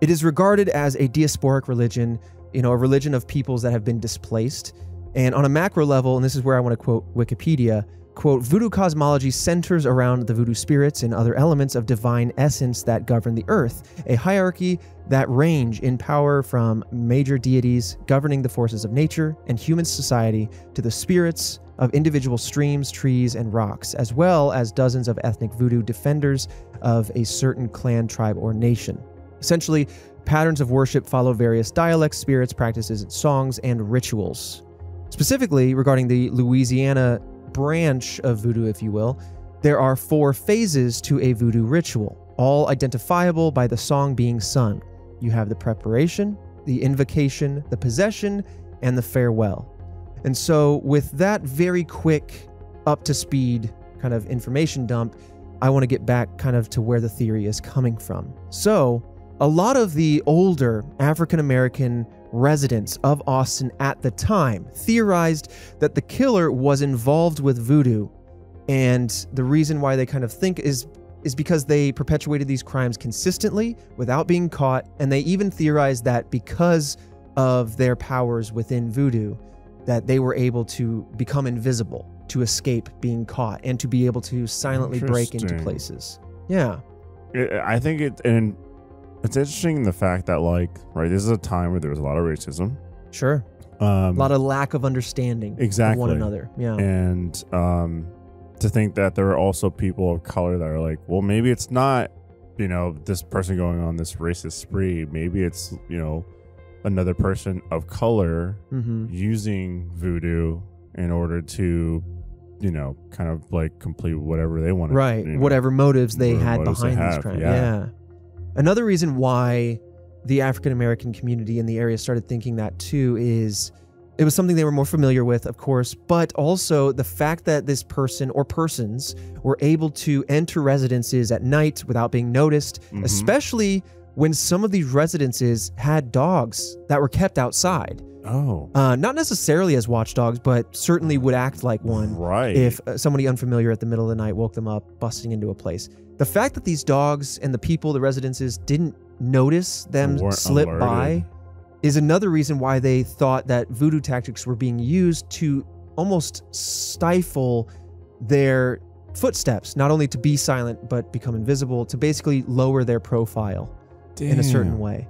It is regarded as a diasporic religion, you know, a religion of peoples that have been displaced. And on a macro level, and this is where I want to quote Wikipedia, quote, voodoo cosmology centers around the voodoo spirits and other elements of divine essence that govern the earth, a hierarchy that range in power from major deities governing the forces of nature and human society to the spirits of individual streams, trees, and rocks, as well as dozens of ethnic voodoo defenders of a certain clan, tribe, or nation. Essentially, patterns of worship follow various dialects, spirits, practices, songs, and rituals. Specifically, regarding the Louisiana branch of voodoo, if you will, there are four phases to a voodoo ritual, all identifiable by the song being sung. You have the preparation, the invocation, the possession, and the farewell. And so with that very quick, up-to-speed kind of information dump, I want to get back kind of to where the theory is coming from. So a lot of the older African-American residents of Austin at the time theorized that the killer was involved with voodoo, and the reason why they kind of think is is because they perpetuated these crimes consistently without being caught, and they even theorized that because of their powers within voodoo, that they were able to become invisible, to escape being caught, and to be able to silently break into places. Yeah, I think it and. It's interesting the fact that, like, right, this is a time where there was a lot of racism. Sure. Um, a lot of lack of understanding exactly. of one another. Yeah. And um, to think that there are also people of color that are like, well, maybe it's not, you know, this person going on this racist spree. Maybe it's, you know, another person of color mm-hmm. using voodoo in order to, you know, kind of like complete whatever they want. Right. You know, whatever motives they whatever had motives behind these crimes. Yeah. yeah. Another reason why the African-American community in the area started thinking that too is it was something they were more familiar with, of course, but also the fact that this person or persons were able to enter residences at night without being noticed, mm-hmm. especially when some of these residences had dogs that were kept outside. Oh. Uh, not necessarily as watchdogs, but certainly would act like one right. if somebody unfamiliar at the middle of the night woke them up, busting into a place. The fact that these dogs and the people, the residences, didn't notice them slip alerted. by is another reason why they thought that voodoo tactics were being used to almost stifle their footsteps, not only to be silent, but become invisible, to basically lower their profile Damn. in a certain way.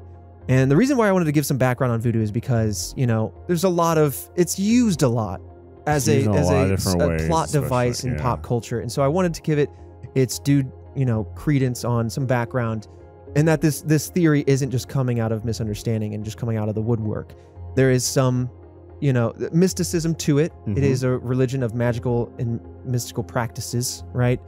And the reason why I wanted to give some background on voodoo is because, you know, there's a lot of, it's used a lot as a, a, as a, different a ways, plot device in yeah. pop culture. And so I wanted to give it its due, you know, credence on some background, and that this this theory isn't just coming out of misunderstanding and just coming out of the woodwork. There is some, you know, mysticism to it. Mm-hmm. It is a religion of magical and mystical practices, right?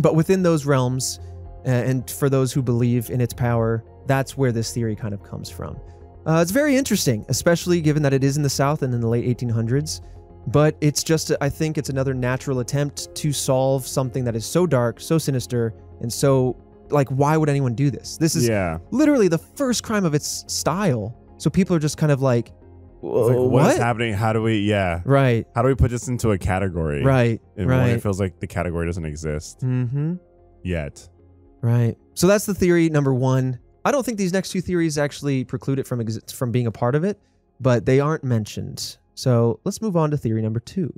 But within those realms, uh, and for those who believe in its power, that's where this theory kind of comes from. Uh, it's very interesting, especially given that it is in the South and in the late eighteen hundreds. But it's just, I think it's another natural attempt to solve something that is so dark, so sinister, and so... like, why would anyone do this? This is yeah. literally the first crime of its style. So people are just kind of like, like what? What's happening? How do we, yeah. Right. How do we put this into a category? Right, and right. It feels like the category doesn't exist mm-hmm. yet. Right. So that's the theory number one. I don't think these next two theories actually preclude it from, ex from being a part of it, but they aren't mentioned. So let's move on to theory number two.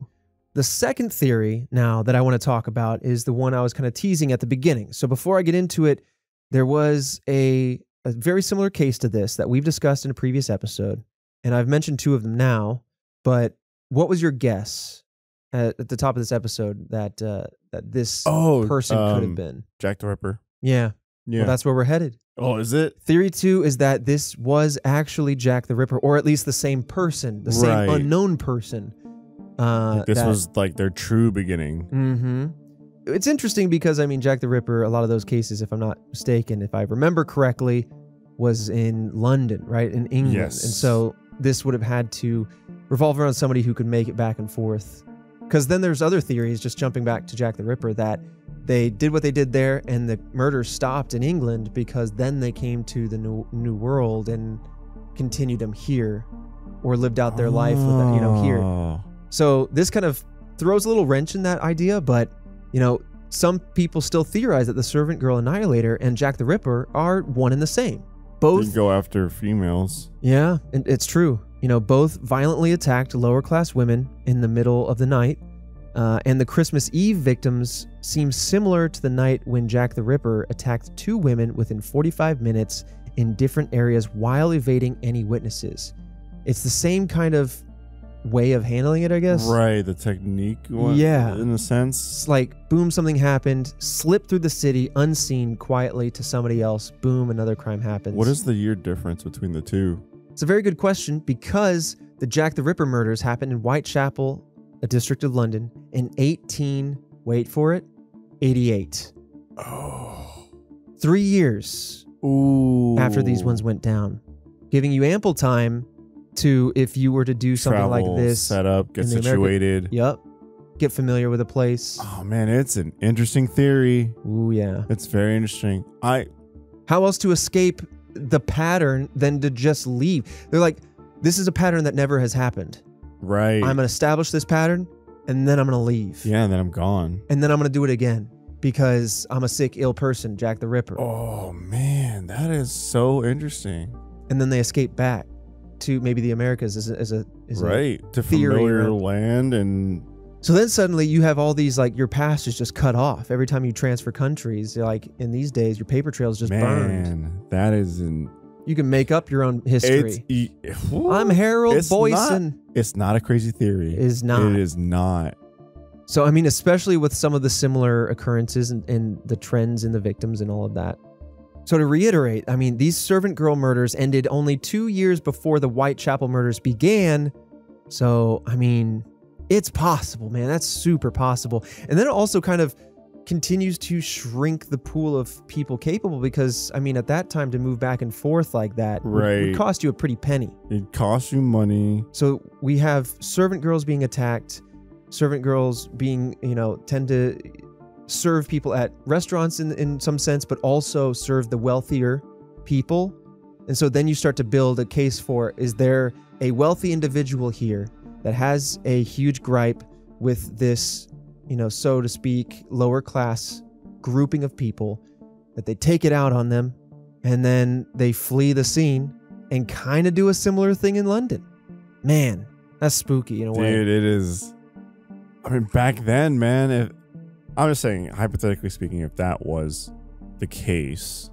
The second theory now that I want to talk about is the one I was kind of teasing at the beginning. So before I get into it, there was a, a very similar case to this that we've discussed in a previous episode, and I've mentioned two of them now, but what was your guess at, at the top of this episode that uh, that this oh, person um, could have been? Jack the Ripper. Yeah. Yeah. Well, that's where we're headed. Oh, is it? Theory two is that this was actually Jack the Ripper, or at least the same person, the right. same unknown person. Uh, like this that, was like their true beginning. Mm-hmm. It's interesting because, I mean, Jack the Ripper, a lot of those cases, if I'm not mistaken, if I remember correctly, was in London, right? In England. Yes. And so this would have had to revolve around somebody who could make it back and forth. Because then there's other theories, just jumping back to Jack the Ripper, that they did what they did there and the murder stopped in England because then they came to the New, new World and continued them here or lived out their oh. life with them, you know, here. So this kind of throws a little wrench in that idea, but, you know, some people still theorize that the Servant Girl Annihilator and Jack the Ripper are one and the same. Both go after females. Yeah, and it's true. You know, both violently attacked lower class women in the middle of the night. Uh, and the Christmas Eve victims seem similar to the night when Jack the Ripper attacked two women within forty-five minutes in different areas while evading any witnesses. It's the same kind of way of handling it, I guess. Right, the technique one, yeah, in a sense. It's like, boom, something happened, slip through the city unseen quietly to somebody else, boom, another crime happens. What is the year difference between the two? It's a very good question, because the Jack the Ripper murders happened in Whitechapel, a district of London, in eighteen, wait for it, eighty-eight. Oh. Three years Ooh. after these ones went down, giving you ample time to, if you were to do something Travel, like this, set up, get situated, American, yep, get familiar with a place. Oh man, it's an interesting theory. Ooh, yeah, it's very interesting. I, how else to escape the pattern than to just leave? They're like, this is a pattern that never has happened. Right. I'm gonna establish this pattern, and then I'm gonna leave. Yeah, and then I'm gone. And then I'm gonna do it again because I'm a sick, ill person, Jack the Ripper. Oh man, that is so interesting. And then they escape back to maybe the Americas as a, as a as right a to familiar theory. land, and so then suddenly you have all these, like, your past is just cut off every time you transfer countries. Like in these days, your paper trail is just Man, burned. That is an you can make up your own history. It's, I'm Harold it's Boyson. Not, it's not a crazy theory. It is not. It is not. So, I mean, especially with some of the similar occurrences and, and the trends in the victims and all of that. So to reiterate, I mean, these servant girl murders ended only two years before the Whitechapel murders began. So, I mean, it's possible, man. That's super possible. And then it also kind of continues to shrink the pool of people capable because, I mean, at that time to move back and forth like that right. would, would cost you a pretty penny. It costs you money. So we have servant girls being attacked, servant girls being, you know, tend to serve people at restaurants in, in some sense, but also serve the wealthier people. And so then you start to build a case for, is there a wealthy individual here that has a huge gripe with this, you know, so to speak, lower class grouping of people, that they take it out on them and then they flee the scene and kind of do a similar thing in London. Man, that's spooky in a way. Dude, it is. I mean, back then, man, if, I'm just saying, hypothetically speaking, if that was the case,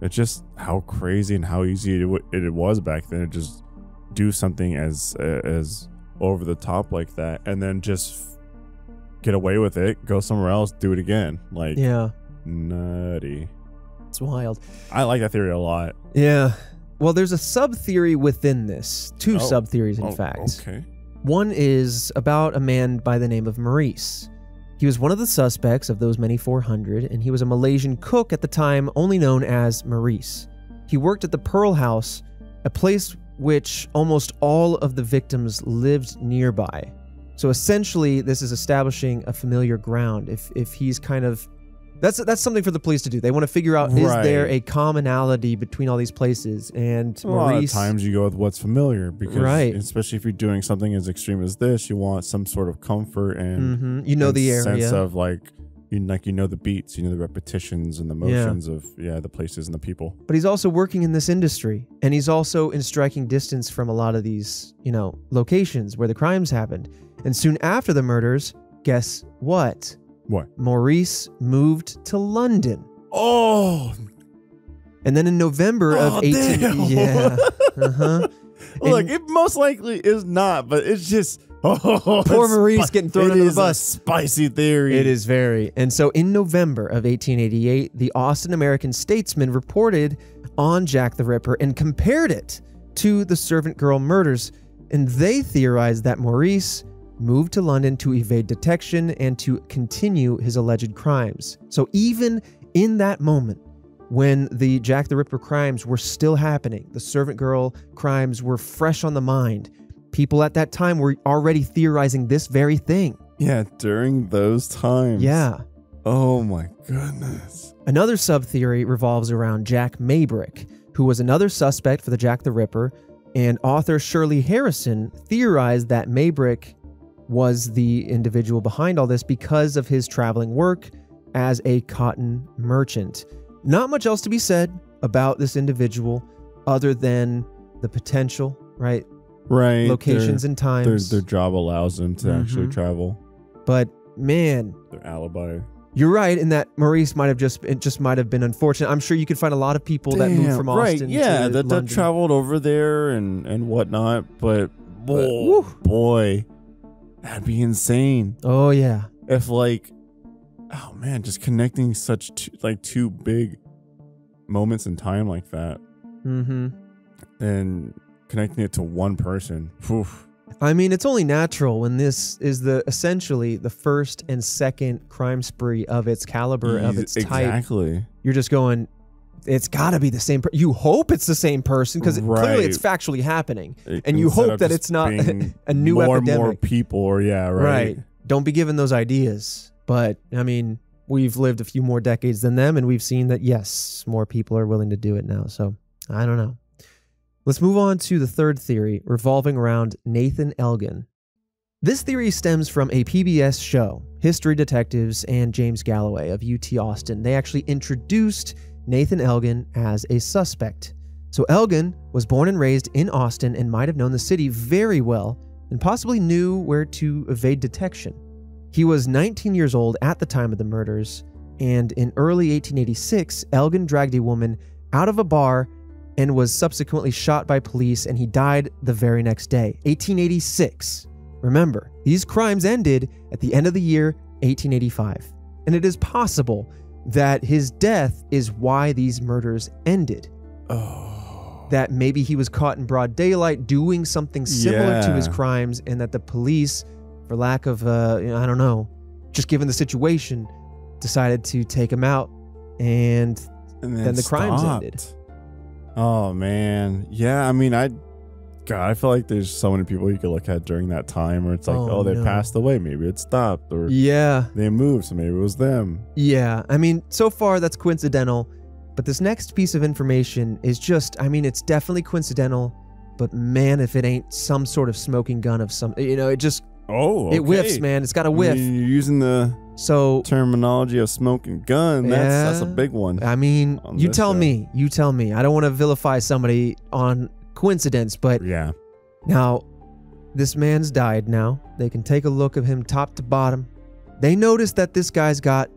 it's just how crazy and how easy it, it was back then to just do something as as over the top like that, and then just get away with it, go somewhere else, do it again. Like, yeah, nutty. It's wild. I like that theory a lot. Yeah. Well, there's a sub theory within this. Two oh. sub theories, in oh, fact. Okay. One is about a man by the name of Maurice. He was one of the suspects of those many four hundred, and he was a Malaysian cook at the time, only known as Maurice. He worked at the Pearl House, a place which almost all of the victims lived nearby. So essentially, this is establishing a familiar ground. If if he's kind of... That's, that's something for the police to do. They want to figure out, right. is there a commonality between all these places? And a Maurice, lot of times you go with what's familiar because, right. especially if you're doing something as extreme as this, you want some sort of comfort and mm-hmm. you know and the area. Sense of like you like you know the beats, you know the repetitions and the motions yeah. of yeah the places and the people. But he's also working in this industry, and he's also in striking distance from a lot of these you know locations where the crimes happened. And soon after the murders, guess what? What? Maurice moved to London. Oh. And then in November oh, of eighteen damn. Yeah. Uh-huh. Look, and it most likely is not, but it's just oh, poor Maurice getting thrown under the bus. A spicy theory. It is very. And so in November of eighteen eighty-eight, the Austin American Statesman reported on Jack the Ripper and compared it to the servant girl murders, and they theorized that Maurice moved to London to evade detection and to continue his alleged crimes. So even in that moment, when the Jack the Ripper crimes were still happening, the servant girl crimes were fresh on the mind, people at that time were already theorizing this very thing. Yeah, during those times. Yeah. Oh my goodness. Another sub-theory revolves around Jack Maybrick, who was another suspect for the Jack the Ripper, and author Shirley Harrison theorized that Maybrick was the individual behind all this because of his traveling work as a cotton merchant. Not much else to be said about this individual other than the potential, right? Right. Locations their, and times. Their, their job allows them to mm-hmm. actually travel. But man, their alibi. You're right in that Maurice might have just it just might have been unfortunate. I'm sure you could find a lot of people Damn, that moved from right. Austin. Yeah, to that, that traveled over there and and whatnot. But, but oh, boy. That'd be insane. Oh, yeah. If like, oh, man, just connecting such two, like two big moments in time like that. Mm-hmm. And connecting it to one person. Whew. I mean, it's only natural when this is the essentially the first and second crime spree of its caliber, of its exactly. type. Exactly. You're just going, it's got to be the same person. You hope it's the same person because right. clearly it's factually happening. It, and you hope that it's not a new more epidemic. More people, or yeah, right. Right. Don't be given those ideas. But, I mean, we've lived a few more decades than them, and we've seen that, yes, more people are willing to do it now. So, I don't know. Let's move on to the third theory, revolving around Nathan Elgin. This theory stems from a P B S show, History Detectives, and James Galloway of U T Austin. They actually introduced Nathan Elgin as a suspect. So Elgin was born and raised in Austin and might have known the city very well and possibly knew where to evade detection. He was nineteen years old at the time of the murders, and in early eighteen eighty-six, Elgin dragged a woman out of a bar and was subsequently shot by police, and he died the very next day. eighteen eighty-six. Remember, these crimes ended at the end of the year eighteen eighty-five, and it is possible that his death is why these murders ended. Oh. That maybe he was caught in broad daylight doing something similar yeah. to his crimes, and that the police, for lack of, uh, I don't know, just given the situation, decided to take him out, and, and then, then the crimes stopped. ended. Oh, man. Yeah, I mean, I... God, I feel like there's so many people you could look at during that time where it's like, oh, oh they no. passed away. Maybe it stopped. Or yeah. they moved, so maybe it was them. Yeah. I mean, so far that's coincidental. But this next piece of information is just, I mean, it's definitely coincidental. But man, if it ain't some sort of smoking gun of some, you know, it just, oh, okay. it whiffs, man. It's got a whiff. I mean, you're using the so terminology of smoking gun. That's, yeah, that's a big one. I mean, on you tell show. me. You tell me. I don't want to vilify somebody on coincidence, but yeah. Now, this man's died now. They can take a look of him top to bottom. They notice that this guy's got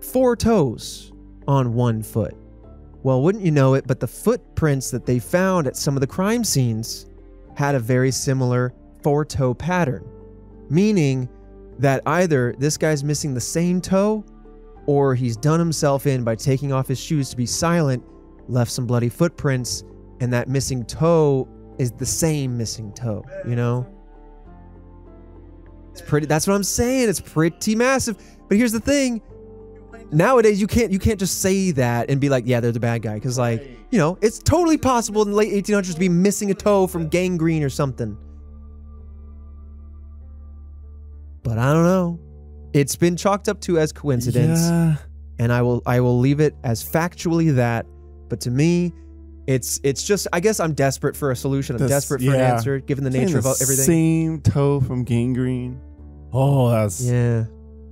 four toes on one foot. Well, wouldn't you know it, but the footprints that they found at some of the crime scenes had a very similar four-toe pattern, meaning that either this guy's missing the same toe or he's done himself in by taking off his shoes to be silent, left some bloody footprints, and that missing toe is the same missing toe, you know? It's pretty, that's what I'm saying. It's pretty massive. But here's the thing. Nowadays, you can't you can't just say that and be like, yeah, they're the bad guy. Because, like, you know, it's totally possible in the late eighteen hundreds to be missing a toe from gangrene or something. But I don't know. It's been chalked up to as coincidence. Yeah. And I will I will leave it as factually that. But to me, It's it's just, I guess I'm desperate for a solution. I'm this, desperate for yeah. an answer, given the nature the of everything. Same toe from gangrene. Oh, that's... Yeah.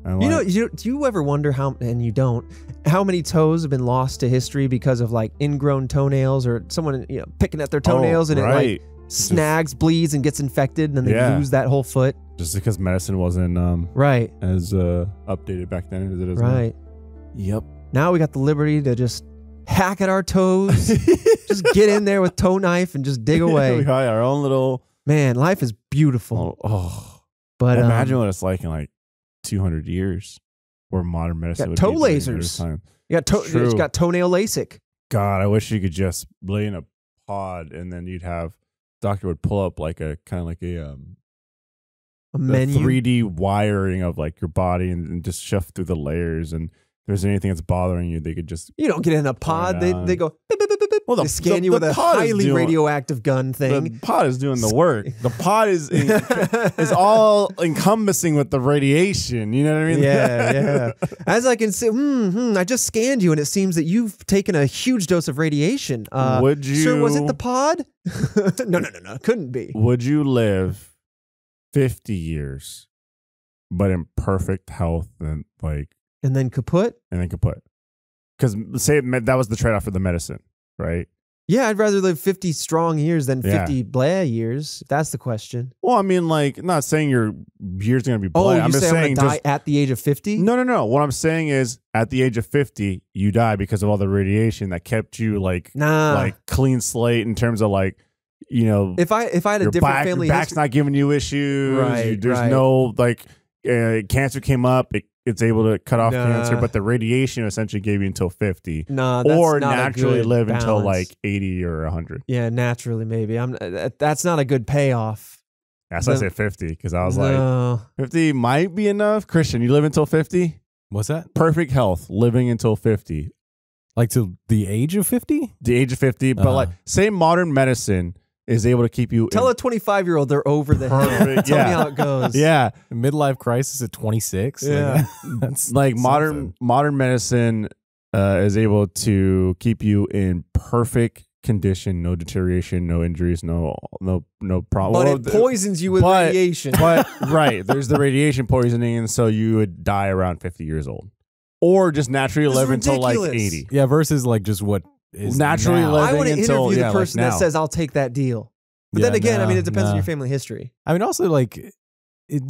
Like. You know, you, do you ever wonder how, and you don't, how many toes have been lost to history because of, like, ingrown toenails or someone, you know, picking at their toenails oh, and right. it, like, snags, just, bleeds, and gets infected, and then they yeah. lose that whole foot? Just because medicine wasn't um right as uh, updated back then as it is now. Right. Yep. Now we got the liberty to just hack at our toes. Just get in there with toe knife and just dig away. We got our own little... Man, life is beautiful. Oh, oh. But imagine um, what it's like in like two hundred years where modern medicine got toe lasers. Time. You got toe lasers. You got toenail LASIK. God, I wish you could just lay in a pod and then you'd have... Doctor would pull up like a kind of like a... Um, a menu. three D wiring of like your body and, and just shuffle through the layers and... If there's anything that's bothering you, they could just... You don't get in a pod. They, they go... Beep, beep, beep, beep. Well, the, they scan the, you with a highly doing, radioactive gun thing. The pod is doing the work. The pod is in, is all encompassing with the radiation. You know what I mean? Yeah, yeah. As I can see, mm -hmm, I just scanned you, and it seems that you've taken a huge dose of radiation. Uh, Would you... Sir, was it the pod? no, no, no, no. Couldn't be. Would you live fifty years, but in perfect health and like... And then kaput? And then kaput. Because say that was the trade-off for the medicine, right? Yeah, I'd rather live fifty strong years than yeah. fifty blah years. That's the question. Well, I mean, like, not saying your year's going to be blah. Oh, you I'm say just I'm saying die just, at the age of fifty? No, no, no. What I'm saying is at the age of fifty, you die because of all the radiation that kept you, like, nah. like clean slate in terms of, like, you know. If I if I had a different back, family history. Your back's history. Not giving you issues. Right, you, there's right. no, like, uh, cancer came up. It, It's able to cut off nah. cancer, but the radiation essentially gave you until fifty. Nah, that's or not naturally a good live balance. Until like eighty or a hundred. Yeah, naturally maybe. I'm. That's not a good payoff. That's why I said fifty because I was no. like, fifty might be enough. Christian, you live until fifty. What's that? Perfect health, living until fifty, like to the age of fifty. The age of fifty, uh-huh. but like say modern medicine is able to keep you. Tell a twenty-five year old they're over the hill. Tell yeah. me how it goes. Yeah, midlife crisis at twenty-six. Yeah, like, that's like modern something. modern medicine uh, is able to keep you in perfect condition, no deterioration, no injuries, no no no problem. But well, it poisons you with but, radiation. But right, there's the radiation poisoning, and so you would die around fifty years old, or just naturally live until like eighty. Yeah, versus like just what. Naturally now. living I want to until, interview the yeah, person like that says I'll take that deal, but yeah, then again, no, I mean, it depends no. on your family history. I mean, also like, it,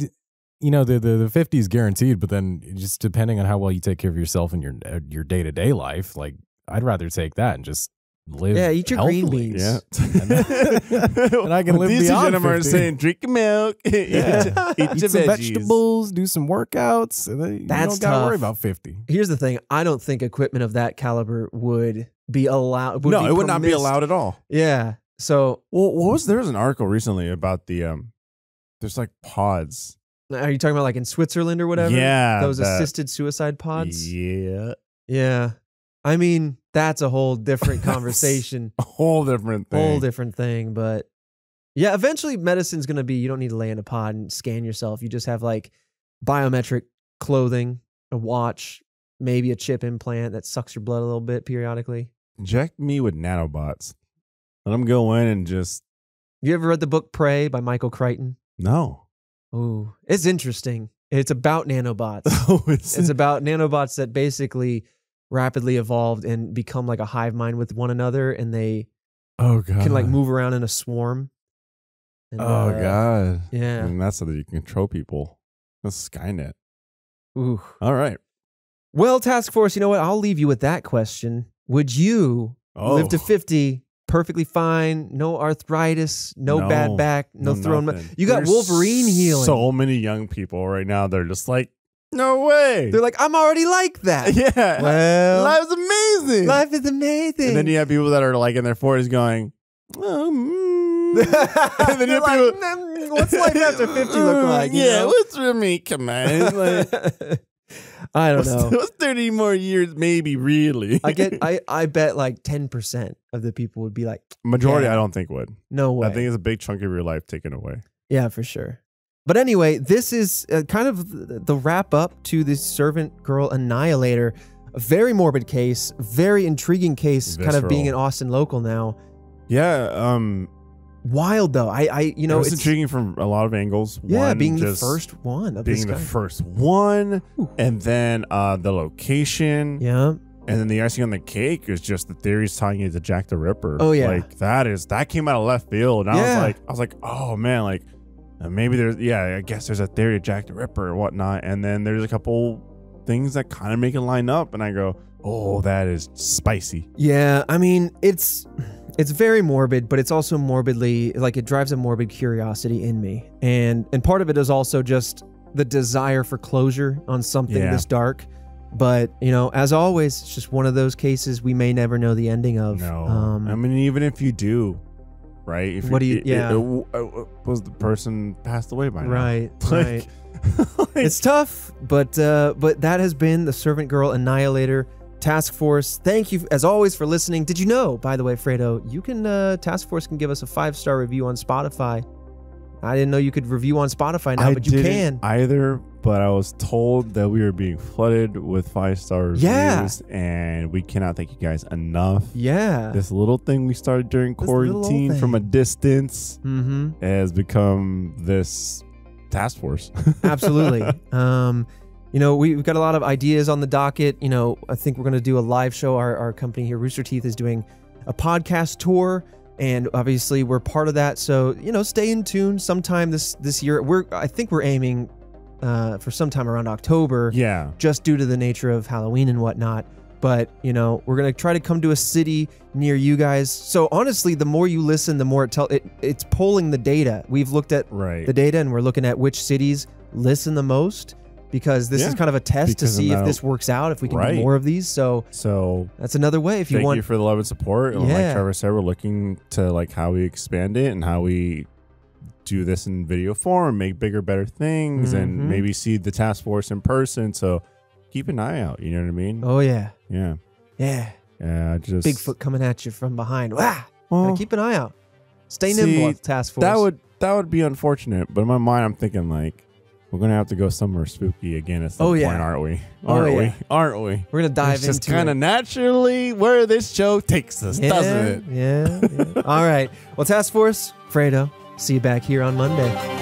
you know, the the fifty is guaranteed, but then just depending on how well you take care of yourself in your your day to day life, like I'd rather take that and just live Yeah, eat your healthily. green beans. Yeah. And, I, and I can well, live these beyond fifty. Are saying, drink your milk, yeah. eat, yeah. eat, eat some veggies. vegetables, do some workouts. And then That's you don't got to worry about fifty. Here's the thing. I don't think equipment of that caliber would be allowed. Would no, be it would permissed. not be allowed at all. Yeah. So, well, what was there was an article recently about the um, there's like pods. Are you talking about like in Switzerland or whatever? Yeah, those that, assisted suicide pods. Yeah, yeah. I mean, that's a whole different conversation. A whole different thing. Whole different thing. But yeah, eventually medicine's gonna be you don't need to lay in a pod and scan yourself. You just have like biometric clothing, a watch, maybe a chip implant that sucks your blood a little bit periodically. Inject me with nanobots. Let them go in and just... You ever read the book Prey by Michael Crichton? No. Oh, it's interesting. It's about nanobots. Oh, it's... it's about nanobots that basically rapidly evolved and become like a hive mind with one another, and they oh, God. can like move around in a swarm. And, oh, uh, God. Yeah. And that's so that you can control people. That's Skynet. Ooh. All right. Well, Task Force, you know what? I'll leave you with that question. Would you oh. live to fifty... perfectly fine, no arthritis, no, no bad back, no, no thrown. Nothing. You got There's Wolverine healing. So many young people right now, they're just like, no way. They're like, I'm already like that. Yeah. Well, life's amazing. Life is amazing. And then you have people that are like in their forties going, oh, mm. And then you have like, people, what's life after fifty look like? Yeah, you know? What's with me? Come on. Like, I don't know. Those thirty more years, maybe. Really, I get. I I bet like ten percent of the people would be like majority. Yeah, I don't think would. No way. I think it's a big chunk of your life taken away. Yeah, for sure. But anyway, this is uh, kind of the wrap up to this Servant Girl Annihilator. A very morbid case, very intriguing case. Visceral. Kind of being an Austin local now. Yeah. Um. Wild though. I. I. You know, it's intriguing from a lot of angles. Yeah, one, being just the first one. Of being this guy. the first one, Ooh. and then uh, the location. Yeah. And then the icing on the cake is just the theories tying it to Jack the Ripper. Oh yeah. Like that is that came out of left field, and yeah. I was like, I was like, oh man, like maybe there's yeah, I guess there's a theory of Jack the Ripper or whatnot, and then there's a couple things that kind of make it line up, and I go, oh, that is spicy. Yeah, I mean it's. It's very morbid, but it's also morbidly, like it drives a morbid curiosity in me. And and part of it is also just the desire for closure on something yeah. this dark. But, you know, as always, it's just one of those cases we may never know the ending of. No. Um, I mean, even if you do, right? If what you, do you, yeah. It, it, it, it was the person passed away by now? Right, like, right. Like, it's tough, but, uh, but that has been the Servant Girl Annihilator Task Force. Thank you as always for listening. Did you know, by the way, Fredo, you can uh Task Force can give us a five-star review on Spotify. I didn't know you could review on Spotify now, I but you can either, but I was told that we were being flooded with five-star reviews, yeah. and we cannot thank you guys enough. Yeah, this little thing we started during this quarantine from a distance mm-hmm. has become this Task Force. Absolutely. um You know, we've got a lot of ideas on the docket. You know, I think we're going to do a live show. Our, our company here, Rooster Teeth, is doing a podcast tour, and obviously we're part of that. So, you know, stay in tune sometime this this year. We're I think we're aiming uh, for sometime around October. Yeah. Just due to the nature of Halloween and whatnot. But, you know, we're going to try to come to a city near you guys. So, honestly, the more you listen, the more it tells. It, it's polling the data. We've looked at right. the data, and we're looking at which cities listen the most. Because this yeah, is kind of a test because to see if this works out, if we can right. do more of these. So, so that's another way. If you thank want, thank you for the love and support. And yeah. like Trevor said, we're looking to like how we expand it and how we do this in video form, make bigger, better things, mm-hmm. and maybe see the task force in person. So keep an eye out. You know what I mean? Oh yeah, yeah, yeah. Yeah, just Bigfoot coming at you from behind. Wow. Well, keep an eye out. Stay see, nimble, at the task force. That would that would be unfortunate, but in my mind, I'm thinking like. We're going to have to go somewhere spooky again at some oh, point, yeah. aren't we? Aren't oh, yeah. we? Aren't we? We're going to dive into it. It's just kind of naturally where this show takes us, yeah, doesn't it? Yeah. yeah. All right. Well, Task Force, Fredo, see you back here on Monday.